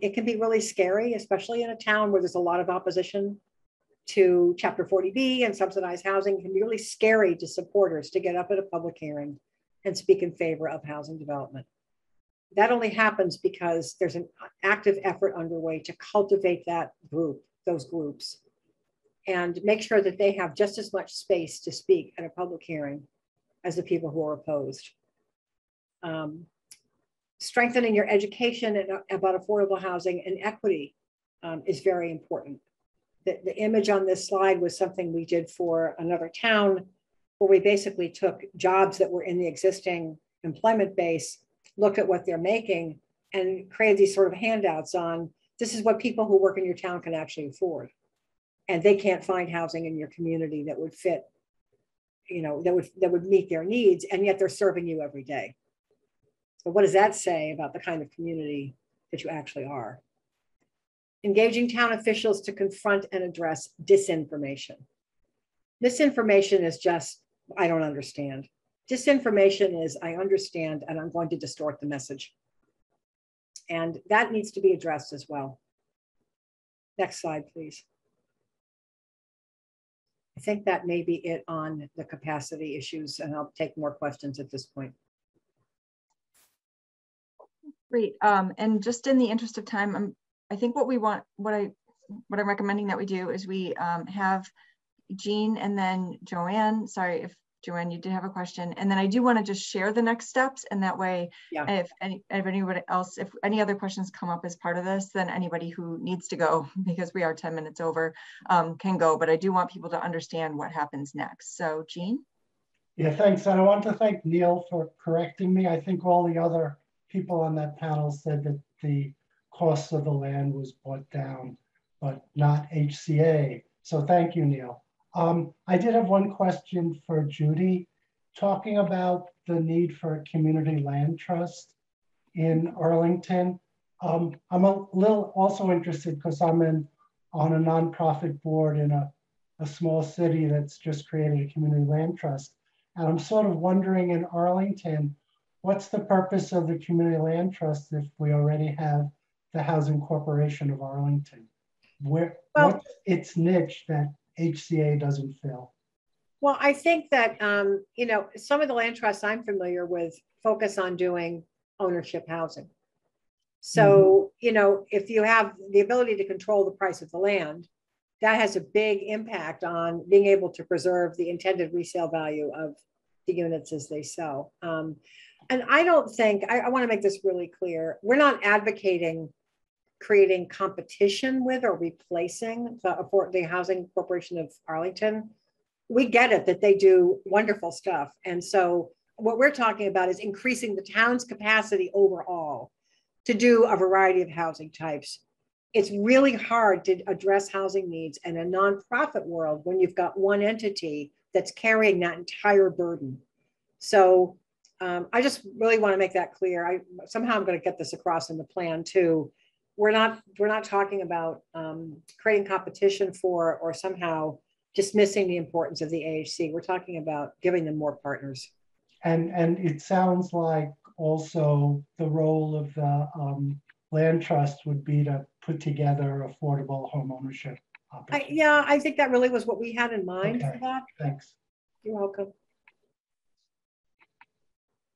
It can be really scary, especially in a town where there's a lot of opposition to Chapter 40B and subsidized housing. It can be really scary to supporters to get up at a public hearing and speak in favor of housing development. That only happens because there's an active effort underway to cultivate that group, those groups, and make sure that they have just as much space to speak at a public hearing as the people who are opposed. Strengthening your education about affordable housing and equity is very important. The image on this slide was something we did for another town where we basically took jobs that were in the existing employment base, looked at what they're making, and created these sort of handouts on, this is what people who work in your town can actually afford. and they can't find housing in your community that would fit, you know, that would meet their needs, and yet they're serving you every day. So what does that say about the kind of community that you actually are? Engaging town officials to confront and address disinformation. Misinformation is just, I don't understand. Disinformation is, I understand, and I'm going to distort the message. And that needs to be addressed as well. Next slide, please. I think that may be it on the capacity issues, and I'll take more questions at this point. Great. And just in the interest of time, I think what we want, what I'm recommending that we do is we have Jean and then Joanne. Sorry if Joanne, you did have a question. And then I do want to just share the next steps, and that way, yeah, if any other questions come up as part of this, then anybody who needs to go, because we are 10 minutes over, can go. But I do want people to understand what happens next. So Jean? Yeah, thanks. And I want to thank Neil for correcting me. I think all the other people on that panel said that the cost of the land was brought down, but not HCA. So thank you, Neil. I did have one question for Judy, talking about the need for a community land trust in Arlington. I'm a little also interested because I'm on a nonprofit board in a small city that's just created a community land trust. And I'm sort of wondering in Arlington, what's the purpose of the community land trust if we already have the Housing Corporation of Arlington? What's its niche that HCA doesn't fill? Well, I think that, you know, some of the land trusts I'm familiar with focus on doing ownership housing. So, you know, if you have the ability to control the price of the land, that has a big impact on being able to preserve the intended resale value of the units as they sell. And I don't think, I want to make this really clear, we're not advocating creating competition with or replacing the Housing Corporation of Arlington. We get it that they do wonderful stuff. And so what we're talking about is increasing the town's capacity overall to do a variety of housing types. It's really hard to address housing needs in a nonprofit world when you've got one entity that's carrying that entire burden. So I just really want to make that clear. Somehow I'm going to get this across in the plan too. We're not talking about creating competition for or somehow dismissing the importance of the AHC. We're talking about giving them more partners. And it sounds like also the role of the land trust would be to put together affordable home ownership opportunities. Yeah, I think that really was what we had in mind for that. Thanks. You're welcome.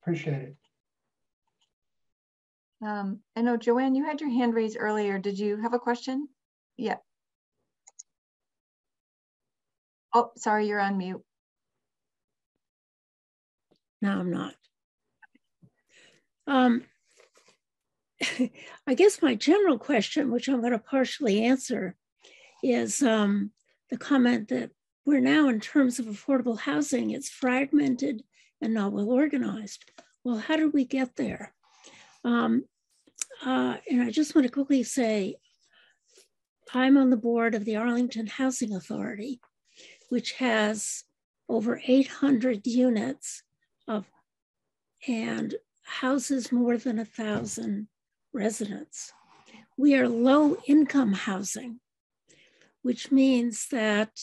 Appreciate it. I know, Joanne, you had your hand raised earlier. Did you have a question? Yeah. Oh, sorry, you're on mute. No, I'm not. I guess my general question, which I'm going to partially answer, is the comment that we're now, in terms of affordable housing, it's fragmented and not well organized. Well, how did we get there? And I just want to quickly say, I'm on the board of the Arlington Housing Authority, which has over 800 units and houses more than 1,000 residents. We are low income housing, which means that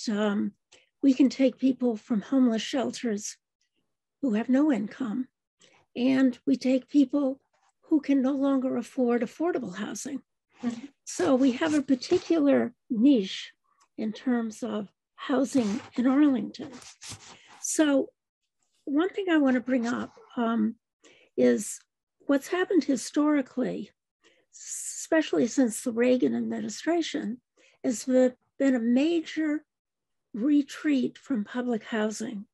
we can take people from homeless shelters who have no income, and we take people who can no longer afford affordable housing. So we have a particular niche in terms of housing in Arlington. So one thing I want to bring up is what's happened historically, especially since the Reagan administration, has been a major retreat from public housing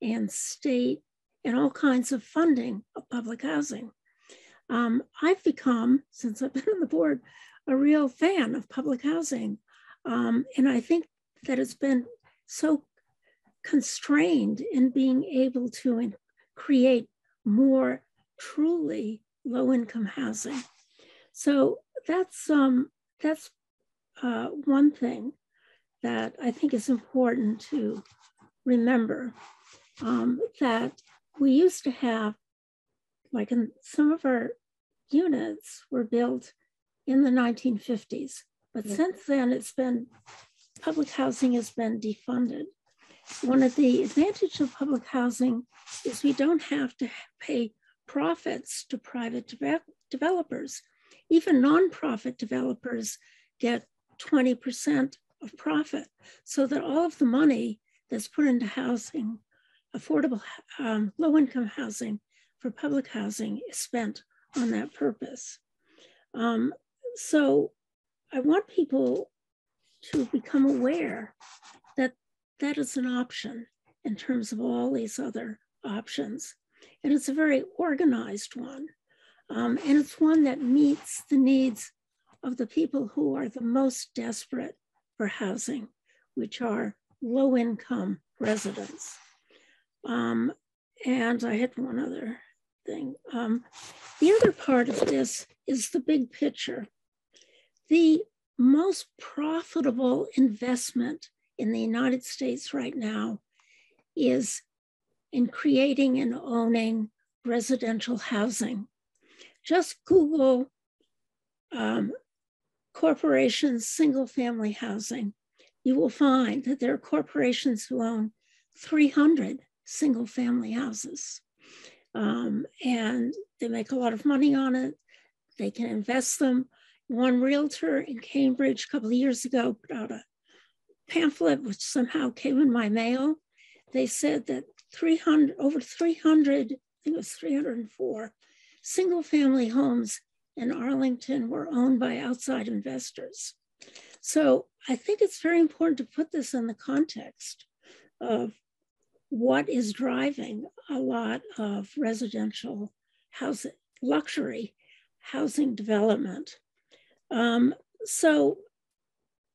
and state and all kinds of funding of public housing. I've become, since I've been on the board, a real fan of public housing. And I think that it's been so constrained in being able to create more truly low-income housing. So that's one thing. that I think is important to remember, that we used to have, like in some of our units were built in the 1950s, but since then it's been, public housing has been defunded. One of the advantages of public housing is we don't have to pay profits to private developers. Even nonprofit developers get 20% of profit, so that all of the money that's put into housing, affordable, low-income housing for public housing is spent on that purpose. So I want people to become aware that that is an option in terms of all these other options. And it's a very organized one. And it's one that meets the needs of the people who are the most desperate for housing, which are low-income residents. And I had one other thing. The other part of this is the big picture. The most profitable investment in the United States right now is in creating and owning residential housing. Just Google corporations, single-family housing. You will find that there are corporations who own 300 single-family houses. And they make a lot of money on it. They can invest them. One realtor in Cambridge a couple of years ago put out a pamphlet, which somehow came in my mail. They said that over 300, I think it was 304, single-family homes in Arlington were owned by outside investors. So I think it's very important to put this in the context of what is driving a lot of residential housing, luxury housing development. So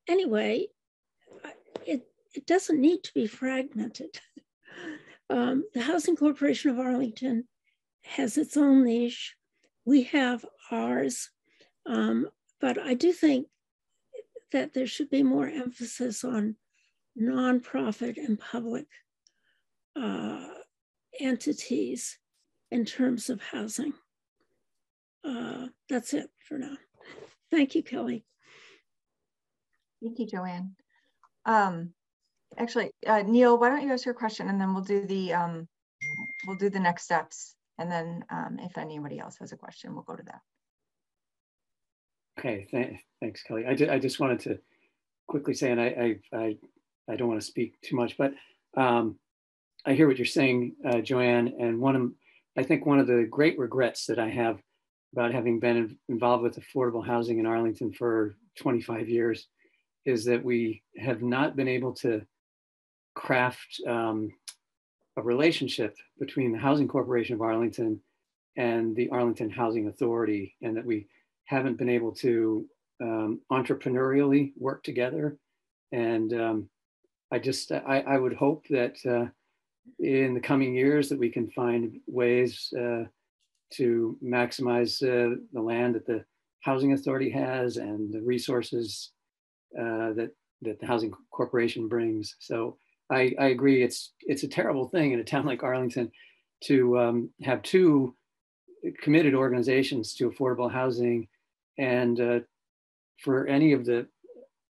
anyway, it doesn't need to be fragmented. The Housing Corporation of Arlington has its own niche. We have ours, but I do think that there should be more emphasis on nonprofit and public entities in terms of housing. That's it for now. Thank you, Kelly. Thank you, Joanne. Actually, Neil, why don't you ask your question, and then we'll do the next steps, and then if anybody else has a question, we'll go to that. Okay, thanks, Kelly. I just wanted to quickly say, and I don't want to speak too much, but I hear what you're saying, Joanne. And I think one of the great regrets that I have about having been involved with affordable housing in Arlington for 25 years is that we have not been able to craft a relationship between the Housing Corporation of Arlington and the Arlington Housing Authority, and that we haven't been able to entrepreneurially work together. And I would hope that in the coming years that we can find ways to maximize the land that the Housing Authority has and the resources that the Housing Corporation brings. So I agree, it's a terrible thing in a town like Arlington to have two committed organizations to affordable housing, and for any of the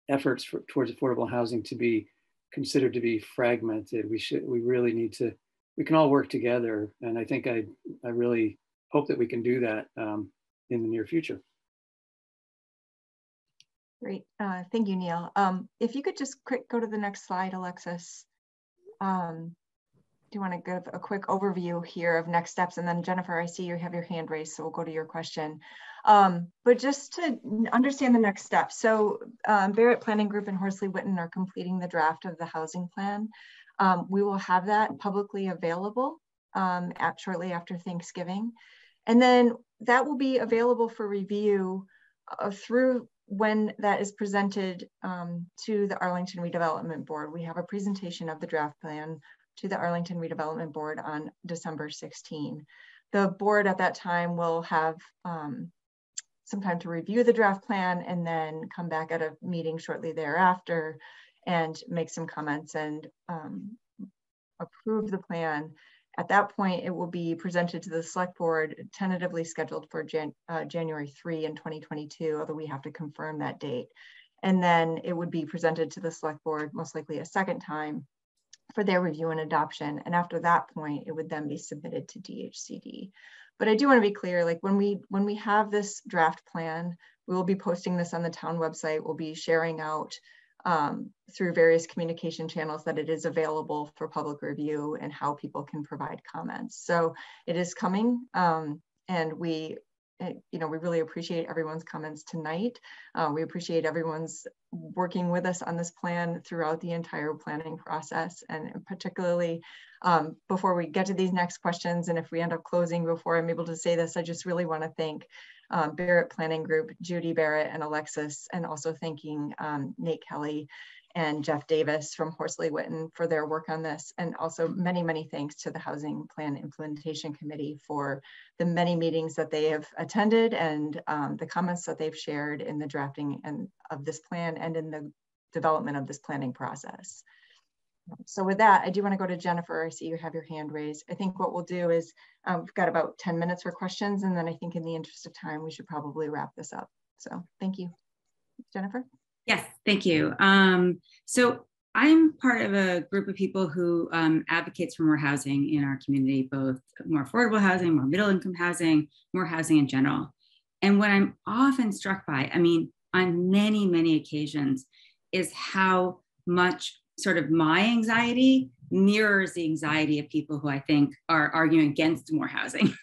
efforts towards affordable housing to be considered to be fragmented. We can all work together, and I think I really hope that we can do that in the near future. Great, thank you, Neil. If you could just go to the next slide, Alexis. Do you want to give a quick overview here of next steps? And then Jennifer, I see you have your hand raised, so we'll go to your question. But just to understand the next steps. So Barrett Planning Group and Horsley Witten are completing the draft of the housing plan. We will have that publicly available shortly after Thanksgiving. And then that will be available for review through when that is presented to the Arlington Redevelopment Board. We have a presentation of the draft plan to the Arlington Redevelopment Board on December 16. The board at that time will have some time to review the draft plan and then come back at a meeting shortly thereafter and make some comments and approve the plan. At that point, it will be presented to the select board, tentatively scheduled for January 3 in 2022, although we have to confirm that date. And then it would be presented to the select board, most likely a second time, for their review and adoption. And after that point, it would then be submitted to DHCD. But I do want to be clear, like when we have this draft plan, we will be posting this on the town website. We'll be sharing out through various communication channels that it is available for public review and how people can provide comments. So it is coming, and we really appreciate everyone's comments tonight. We appreciate everyone's working with us on this plan throughout the entire planning process, and particularly before we get to these next questions, and if we end up closing before I'm able to say this, I just really want to thank Barrett Planning Group, Judy Barrett and Alexis, and also thanking Nate Kelly and Jeff Davis from Horsley Witten for their work on this. And also many, many thanks to the Housing Plan Implementation Committee for the many meetings that they have attended and the comments that they've shared in the drafting of this plan and in the development of this planning process. So with that, I do want to go to Jennifer. I see you have your hand raised. I think what we'll do is we've got about 10 minutes for questions, and then I think in the interest of time, we should probably wrap this up. So thank you, Jennifer. Yes, thank you. So I'm part of a group of people who advocates for more housing in our community, both more affordable housing, more middle income housing, more housing in general. And what I'm often struck by, I mean, on many, many occasions, is how much sort of my anxiety mirrors the anxiety of people who I think are arguing against more housing.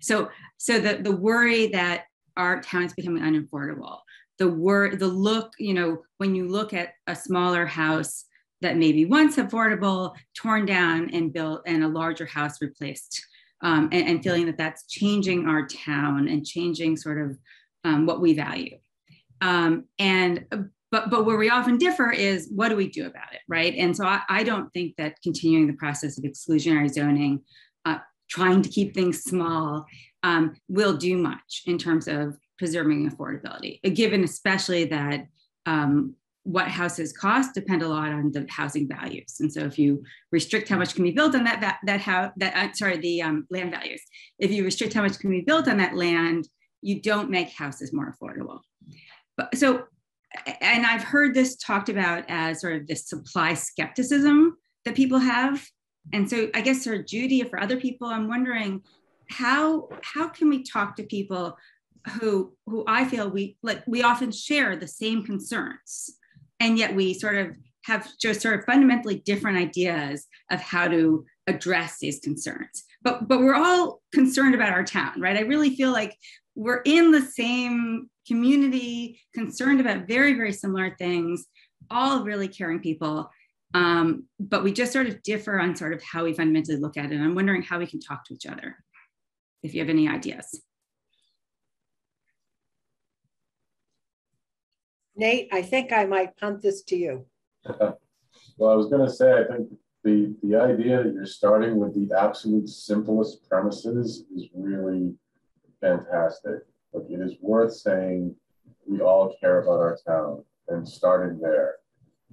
So the worry that our town is becoming unaffordable, the look, you know, when you look at a smaller house that maybe once affordable, torn down and built, and a larger house replaced, and feeling that that's changing our town and changing sort of what we value. But where we often differ is, what do we do about it, right? And so I don't think that continuing the process of exclusionary zoning, trying to keep things small, will do much in terms of preserving affordability, given especially that what houses cost depend a lot on the housing values. And so if you restrict how much can be built on land values, if you restrict how much can be built on that land, you don't make houses more affordable. But, so, and I've heard this talked about as sort of this supply skepticism that people have. And so I guess for Judy, for other people, I'm wondering how can we talk to people who I feel we often share the same concerns, and yet we sort of have just sort of fundamentally different ideas of how to address these concerns. But we're all concerned about our town, right? I really feel like we're in the same community, concerned about very, very similar things, all really caring people, but we just sort of differ on sort of how we fundamentally look at it. And I'm wondering how we can talk to each other, if you have any ideas. Nate, I think I might punt this to you. Well, I was going to say, I think the idea that you're starting with the absolute simplest premises is really fantastic. Like, it is worth saying we all care about our town and starting there.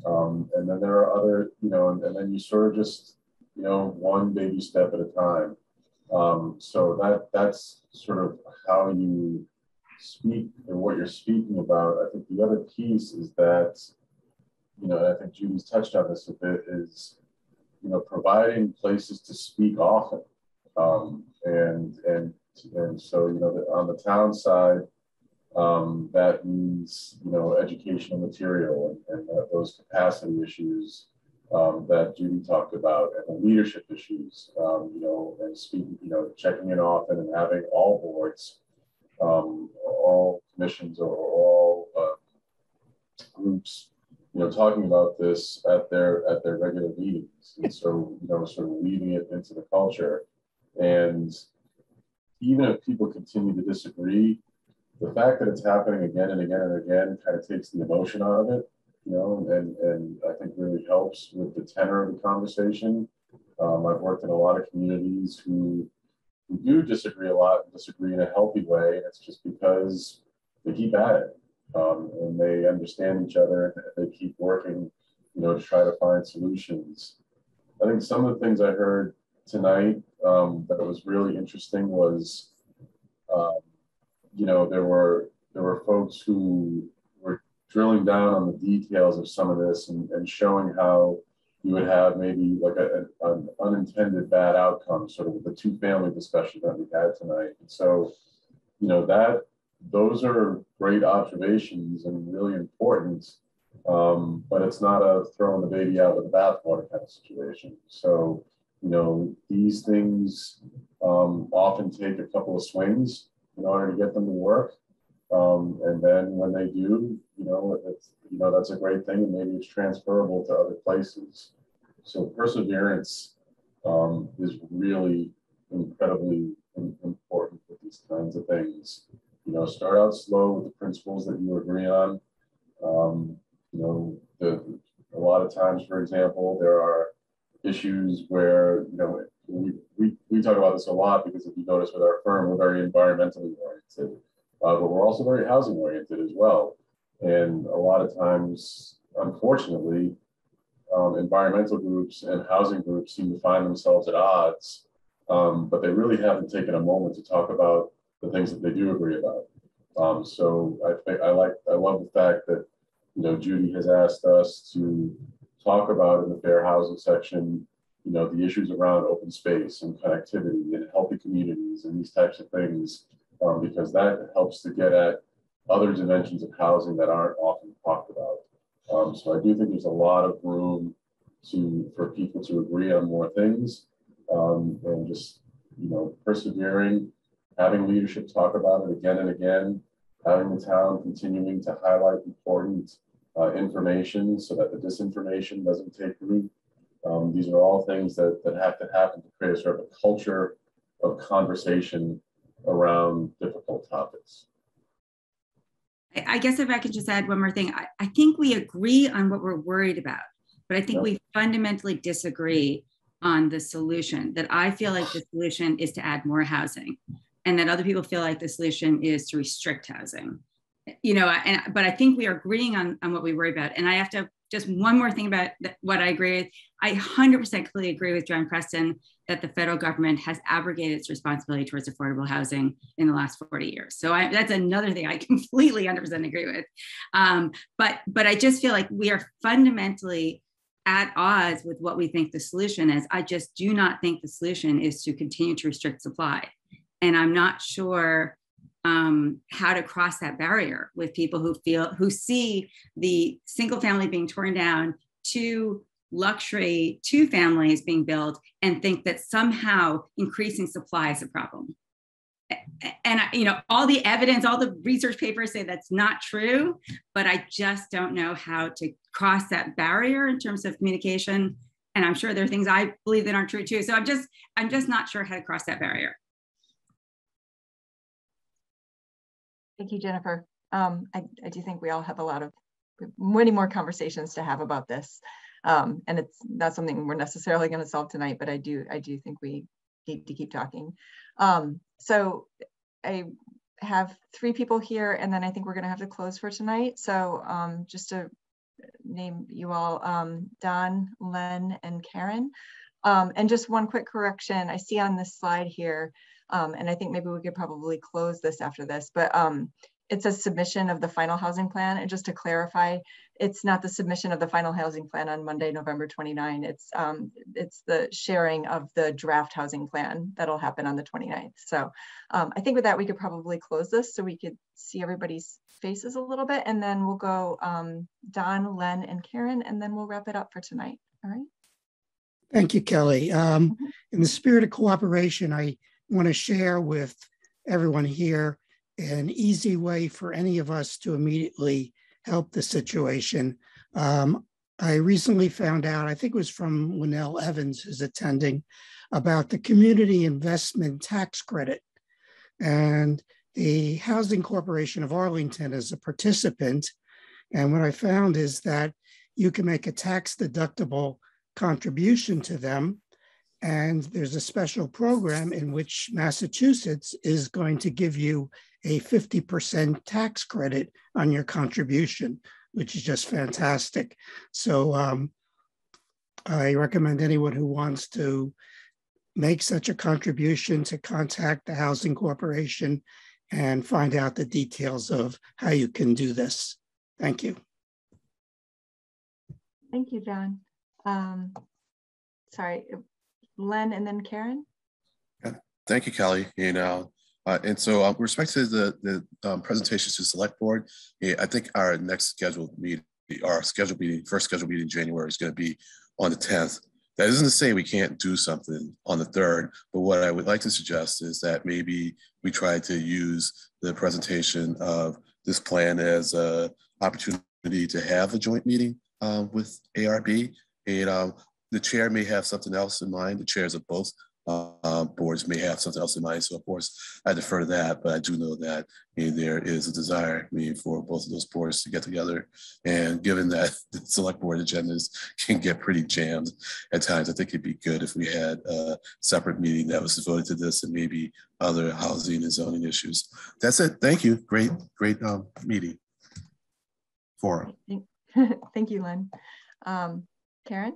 And then there are other, you know, and then you sort of just, you know, one baby step at a time. So that's sort of how you speak and what you're speaking about. I think the other piece is that, you know, and I think Judy's touched on this a bit, is, you know, providing places to speak often. And so, you know, on the town side, that means, you know, educational material and those capacity issues that Judy talked about, and the leadership issues, you know, and speaking, you know, checking in often and having all boards, all commissions, or all groups, you know, talking about this at their regular meetings. And so, you know, sort of weaving it into the culture. And even if people continue to disagree, the fact that it's happening again and again and again kind of takes the emotion out of it, you know, and I think really helps with the tenor of the conversation. I've worked in a lot of communities who do disagree a lot, and disagree in a healthy way. It's just because they keep at it, and they understand each other, and they keep working to try to find solutions. I think some of the things I heard tonight that was really interesting was, there were folks who were drilling down on the details of some of this and showing how you would have maybe like an unintended bad outcome, sort of the two-family discussion that we had tonight. And so, those are great observations and really important, but it's not a throwing the baby out with the bathwater kind of situation. So, these things often take a couple of swings in order to get them to work. And then when they do, that's a great thing, and maybe it's transferable to other places. So perseverance is really incredibly important with these kinds of things. Start out slow with the principles that you agree on. A lot of times, for example, there are issues where, we talk about this a lot because if you notice with our firm, we're very environmentally oriented. But we're also very housing oriented as well. And a lot of times, unfortunately, environmental groups and housing groups seem to find themselves at odds, but they really haven't taken a moment to talk about the things that they do agree about. So I love the fact that, Judy has asked us to talk about in the fair housing section, the issues around open space and connectivity and healthy communities and these types of things. Because that helps to get at other dimensions of housing that aren't often talked about. So I do think there's a lot of room for people to agree on more things, and just persevering, having leadership talk about it again and again, having the town continuing to highlight important information so that the disinformation doesn't take root. These are all things that have to happen to create a sort of a culture of conversation around difficult topics. I guess if I could just add one more thing, I think we agree on what we're worried about, but I think we fundamentally disagree on the solution. That I feel like the solution is to add more housing, and that other people feel like the solution is to restrict housing. But I think we are agreeing on what we worry about. And I have to just one more thing about what I agree with. I 100% completely agree with John Preston that the federal government has abrogated its responsibility towards affordable housing in the last 40 years. So that's another thing I completely 100% agree with. But I just feel like we are fundamentally at odds with what we think the solution is. I just do not think the solution is to continue to restrict supply. And I'm not sure how to cross that barrier with people who see the single family being torn down to luxury two families being built and think that somehow increasing supply is a problem. And all the evidence, all the research papers say that's not true, but I just don't know how to cross that barrier in terms of communication. And I'm sure there are things I believe that aren't true too. So I'm just not sure how to cross that barrier. Thank you, Jennifer. I do think we all have many more conversations to have about this. And it's not something we're necessarily going to solve tonight, but I do think we need to keep talking. So I have three people here, and then I think we're going to have to close for tonight. So just to name you all, Don, Len, and Karen. And just one quick correction I see on this slide here, and I think maybe we could probably close this after this, but it's a submission of the final housing plan. And just to clarify, it's not the submission of the final housing plan on Monday, November 29. It's the sharing of the draft housing plan that'll happen on the 29th. So I think with that, we could probably close this so we could see everybody's faces a little bit. And then we'll go Don, Len, and Karen, and then we'll wrap it up for tonight. All right. Thank you, Kelly. In the spirit of cooperation, I want to share with everyone here an easy way for any of us to immediately help the situation. I recently found out, I think it was from Linnell Evans, who's attending, about the Community Investment Tax Credit. And the Housing Corporation of Arlington is a participant. And what I found is that you can make a tax deductible contribution to them. And there's a special program in which Massachusetts is going to give you a 50% tax credit on your contribution, which is just fantastic. So I recommend anyone who wants to make such a contribution to contact the Housing Corporation and find out the details of how you can do this. Thank you. Thank you, John. Sorry, Len and then Karen. Thank you, Kelly. You know, and so with respect to the presentations to Select Board, I think our next scheduled meeting, first scheduled meeting in January is going to be on the 10th. That isn't to say we can't do something on the 3rd, but what I would like to suggest is that maybe we try to use the presentation of this plan as an opportunity to have a joint meeting with ARB. And the chair may have something else in mind. The chairs of both boards may have something else in mind. So of course, I defer to that, but I do know that there is a desire for both of those boards to get together. And given that the Select Board agendas can get pretty jammed at times, I think it'd be good if we had a separate meeting that was devoted to this and maybe other housing and zoning issues. That's it. Thank you. Great meeting. Forum. Thank you, Lynn. Karen?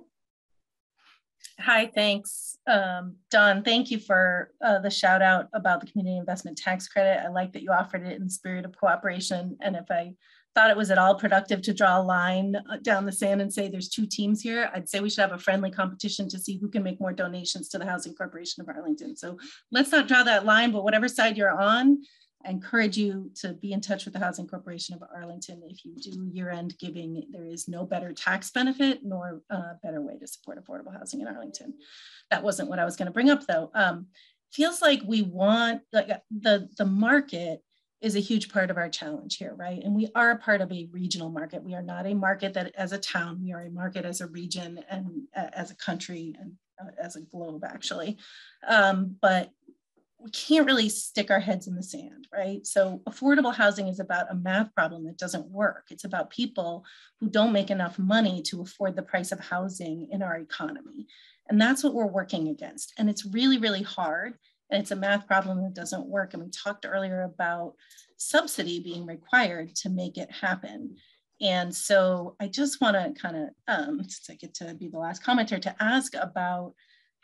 Hi, thanks. Don, thank you for the shout out about the Community Investment Tax Credit. I like that you offered it in the spirit of cooperation. And if I thought it was at all productive to draw a line down the sand and say there's two teams here, I'd say we should have a friendly competition to see who can make more donations to the Housing Corporation of Arlington. So let's not draw that line, but whatever side you're on, I encourage you to be in touch with the Housing Corporation of Arlington. If you do year-end giving, there is no better tax benefit nor a better way to support affordable housing in Arlington. That wasn't what I was going to bring up, though. Feels like we want, like, the market is a huge part of our challenge here, right? And we are a part of a regional market. We are not a market that as a town, we are a market as a region and as a country and as a globe, actually. But we can't really stick our heads in the sand, right? So affordable housing is about a math problem that doesn't work. It's about people who don't make enough money to afford the price of housing in our economy. And that's what we're working against. And it's really, really hard. And it's a math problem that doesn't work. And we talked earlier about subsidy being required to make it happen. And so I just wanna kind of, since I get to be the last commenter, to ask about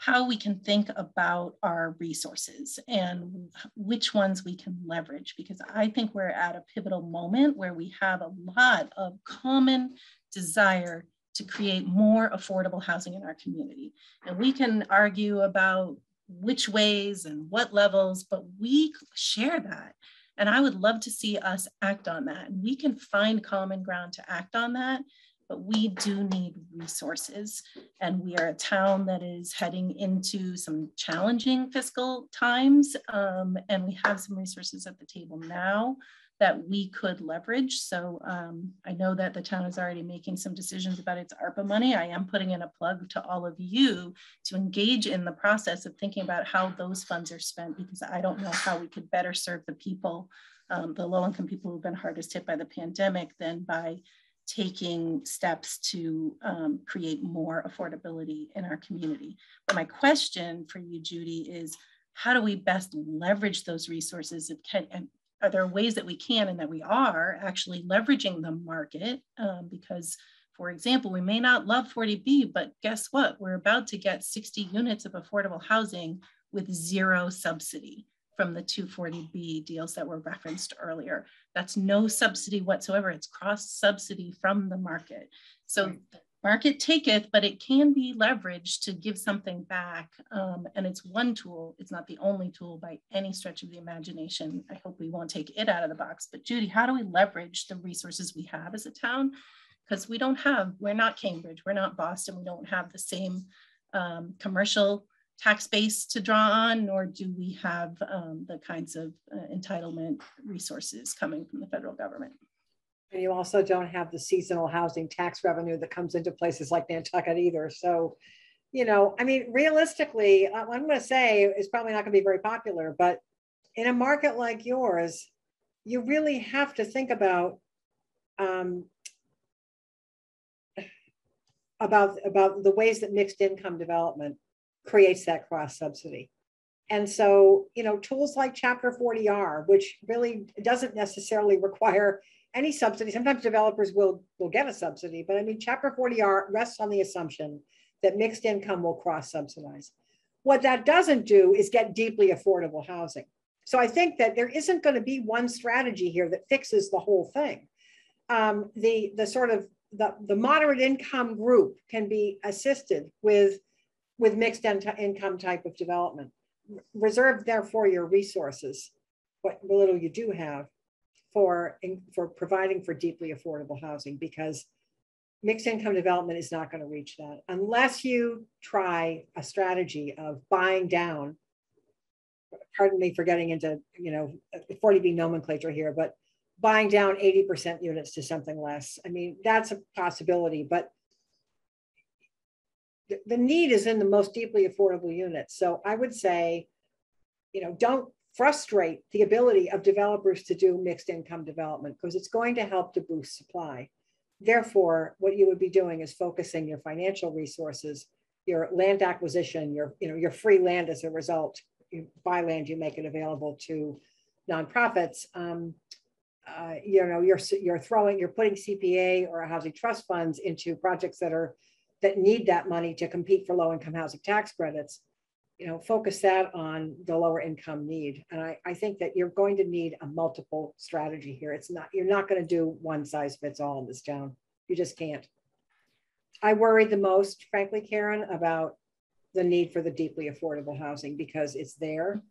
how we can think about our resources and which ones we can leverage, because I think we're at a pivotal moment where we have a lot of common desire to create more affordable housing in our community. And we can argue about which ways and what levels, but we share that. And I would love to see us act on that. And we can find common ground to act on that. But we do need resources. And we are a town that is heading into some challenging fiscal times. And we have some resources at the table now that we could leverage. So I know that the town is already making some decisions about its ARPA money. I am putting in a plug to all of you to engage in the process of thinking about how those funds are spent, because I don't know how we could better serve the people, the low-income people who've been hardest hit by the pandemic than by taking steps to create more affordability in our community. But my question for you, Judy, is how do we best leverage those resources? And are there ways that we can and that we are actually leveraging the market? Because, for example, we may not love 40B, but guess what? We're about to get 60 units of affordable housing with zero subsidy from the 240B deals that were referenced earlier. That's no subsidy whatsoever. It's cross subsidy from the market. So the market taketh, but it can be leveraged to give something back. And it's one tool. It's not the only tool by any stretch of the imagination. I hope we won't take it out of the box. But Judy, how do we leverage the resources we have as a town? Because we're not Cambridge, we're not Boston. We don't have the same commercial tax base to draw on, nor do we have the kinds of entitlement resources coming from the federal government. And you also don't have the seasonal housing tax revenue that comes into places like Nantucket either. So, you know, I mean, realistically, I'm gonna say it's probably not gonna be very popular, but in a market like yours, you really have to think about the ways that mixed income development creates that cross subsidy. And so, you know, tools like Chapter 40R, which really doesn't necessarily require any subsidy. Sometimes developers will get a subsidy, but I mean, Chapter 40R rests on the assumption that mixed income will cross subsidize. What that doesn't do is get deeply affordable housing. So I think that there isn't going to be one strategy here that fixes the whole thing. The moderate income group can be assisted with mixed income type of development. Reserve therefore your resources, what little you do have, for providing for deeply affordable housing, because mixed income development is not going to reach that unless you try a strategy of buying down. Pardon me for getting into, you know, 40B nomenclature here, but buying down 80% units to something less. I mean, that's a possibility, but the need is in the most deeply affordable units. So I would say, you know, don't frustrate the ability of developers to do mixed income development, because it's going to help to boost supply. Therefore, what you would be doing is focusing your financial resources, your land acquisition, your free land as a result. You buy land, you make it available to nonprofits. You're putting CPA or housing trust funds into projects that need that money to compete for low-income housing tax credits. You know, focus that on the lower income need. And I think that you're going to need a multiple strategy here. You're not going to do one size fits all in this town. You just can't. I worried the most, frankly, Karen, about the need for the deeply affordable housing, because it's there.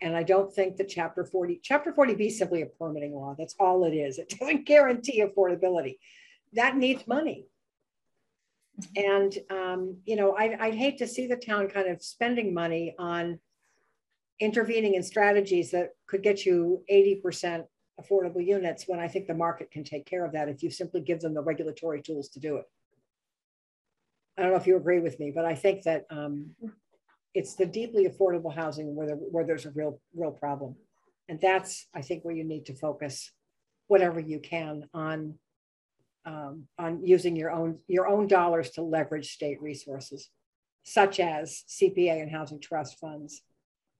And I don't think that Chapter 40B is simply a permitting law. That's all it is. It doesn't guarantee affordability. That needs money. And, you know, I'd hate to see the town kind of spending money on intervening in strategies that could get you 80% affordable units when I think the market can take care of that if you simply give them the regulatory tools to do it. I don't know if you agree with me, but I think that it's the deeply affordable housing where there's a real problem. And that's, I think, where you need to focus whatever you can on using your own dollars to leverage state resources, such as CPA and housing trust funds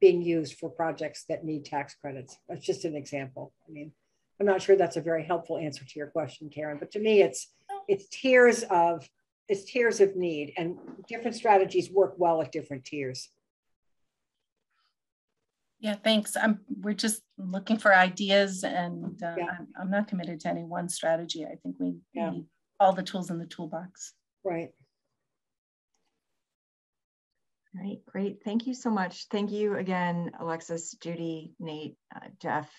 being used for projects that need tax credits. That's just an example. I mean, I'm not sure that's a very helpful answer to your question, Karen, but to me, it's tiers of need, and different strategies work well at different tiers. Yeah, thanks. We're just looking for ideas, and I'm not committed to any one strategy. I think we need all the tools in the toolbox. Right. All right, great. Thank you so much. Thank you again, Alexis, Judy, Nate, Jeff,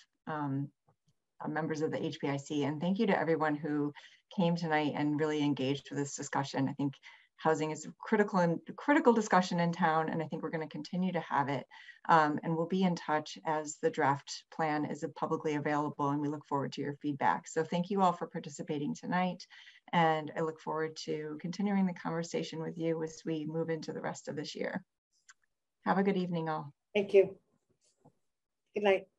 members of the HPIC, and thank you to everyone who came tonight and really engaged with this discussion. I think housing is a critical discussion in town, and I think we're going to continue to have it. And we'll be in touch as the draft plan is publicly available, and we look forward to your feedback. So thank you all for participating tonight, and I look forward to continuing the conversation with you as we move into the rest of this year. Have a good evening all. Thank you. Good night.